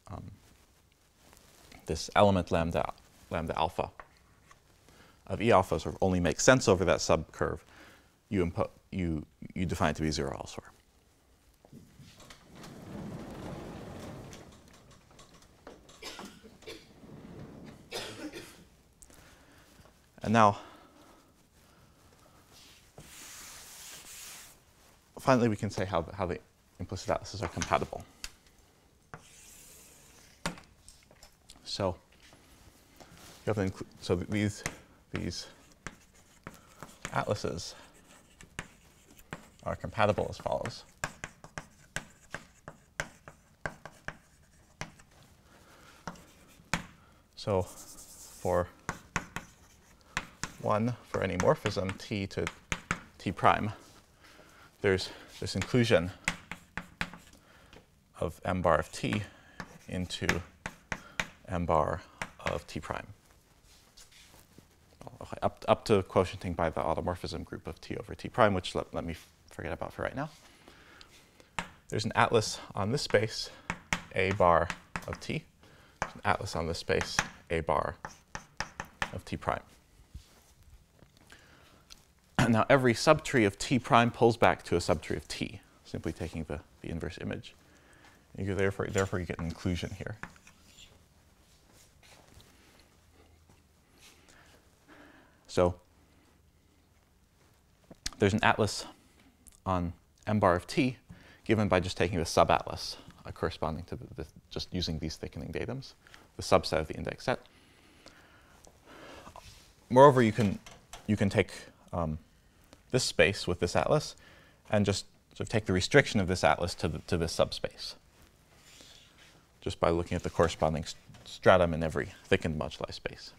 um, this element lambda, lambda alpha of E alpha sort of only makes sense over that subcurve. You, you, you define it to be zero elsewhere. And now, finally, we can say how the, how the implicit atlases are compatible. So, you have to include, so these, these atlases are compatible as follows. So, for one, for any morphism T to T prime, there's this inclusion of M bar of T into M bar of T prime, okay, up, up to quotienting by the automorphism group of T over T prime, which let, let me forget about for right now. There's an atlas on this space, A bar of T. There's an atlas on this space, A bar of T prime. Now, every subtree of T prime pulls back to a subtree of T, simply taking the, the inverse image. You therefore, therefore, you get an inclusion here. So there's an atlas on M bar of T given by just taking the sub-atlas uh, corresponding to the, the, just using these thickening datums, the subset of the index set. Moreover, you can, you can take um, this space with this atlas, and just sort of take the restriction of this atlas to, the, to this subspace, just by looking at the corresponding st stratum in every thickened moduli space.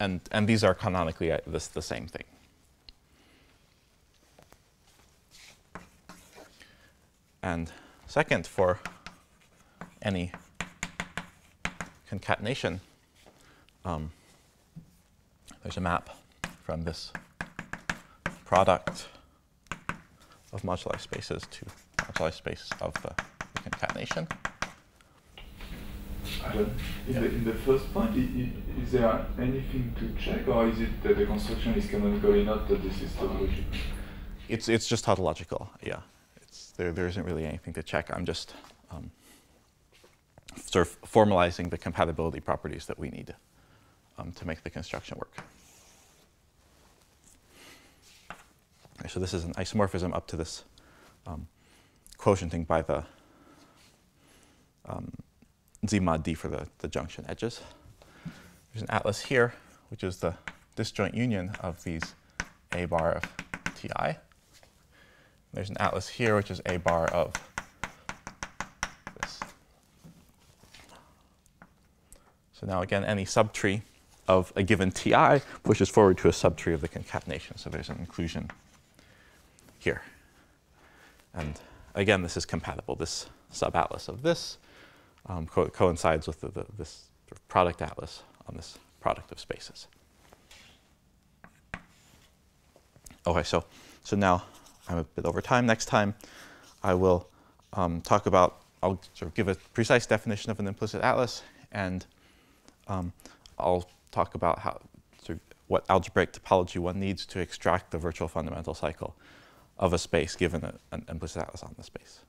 And, and these are canonically uh, this, the same thing. And second, for any concatenation, um, there's a map from this product of moduli spaces to moduli space of the concatenation. But in the, in the first point, it, it, is there anything to check, or is it that the construction is canonical enough that this is tautological? It's it's just tautological, yeah. It's, there there isn't really anything to check. I'm just um, sort of formalizing the compatibility properties that we need um, to make the construction work. So this is an isomorphism up to this um, quotienting by the um, Z mod D for the, the junction edges. There's an atlas here, which is the disjoint union of these A bar of Ti. There's an atlas here, which is A bar of this. So now again, any subtree of a given Ti pushes forward to a subtree of the concatenation. So there's an inclusion here. And again, this is compatible. This subatlas of this um, co coincides with the, the, this product atlas on this product of spaces. Okay, so so now I'm a bit over time. Next time, I will um, talk about. I'll sort of give a precise definition of an implicit atlas, and um, I'll talk about how sort of what algebraic topology one needs to extract the virtual fundamental cycle of a space given a, an implicit atlas on the space.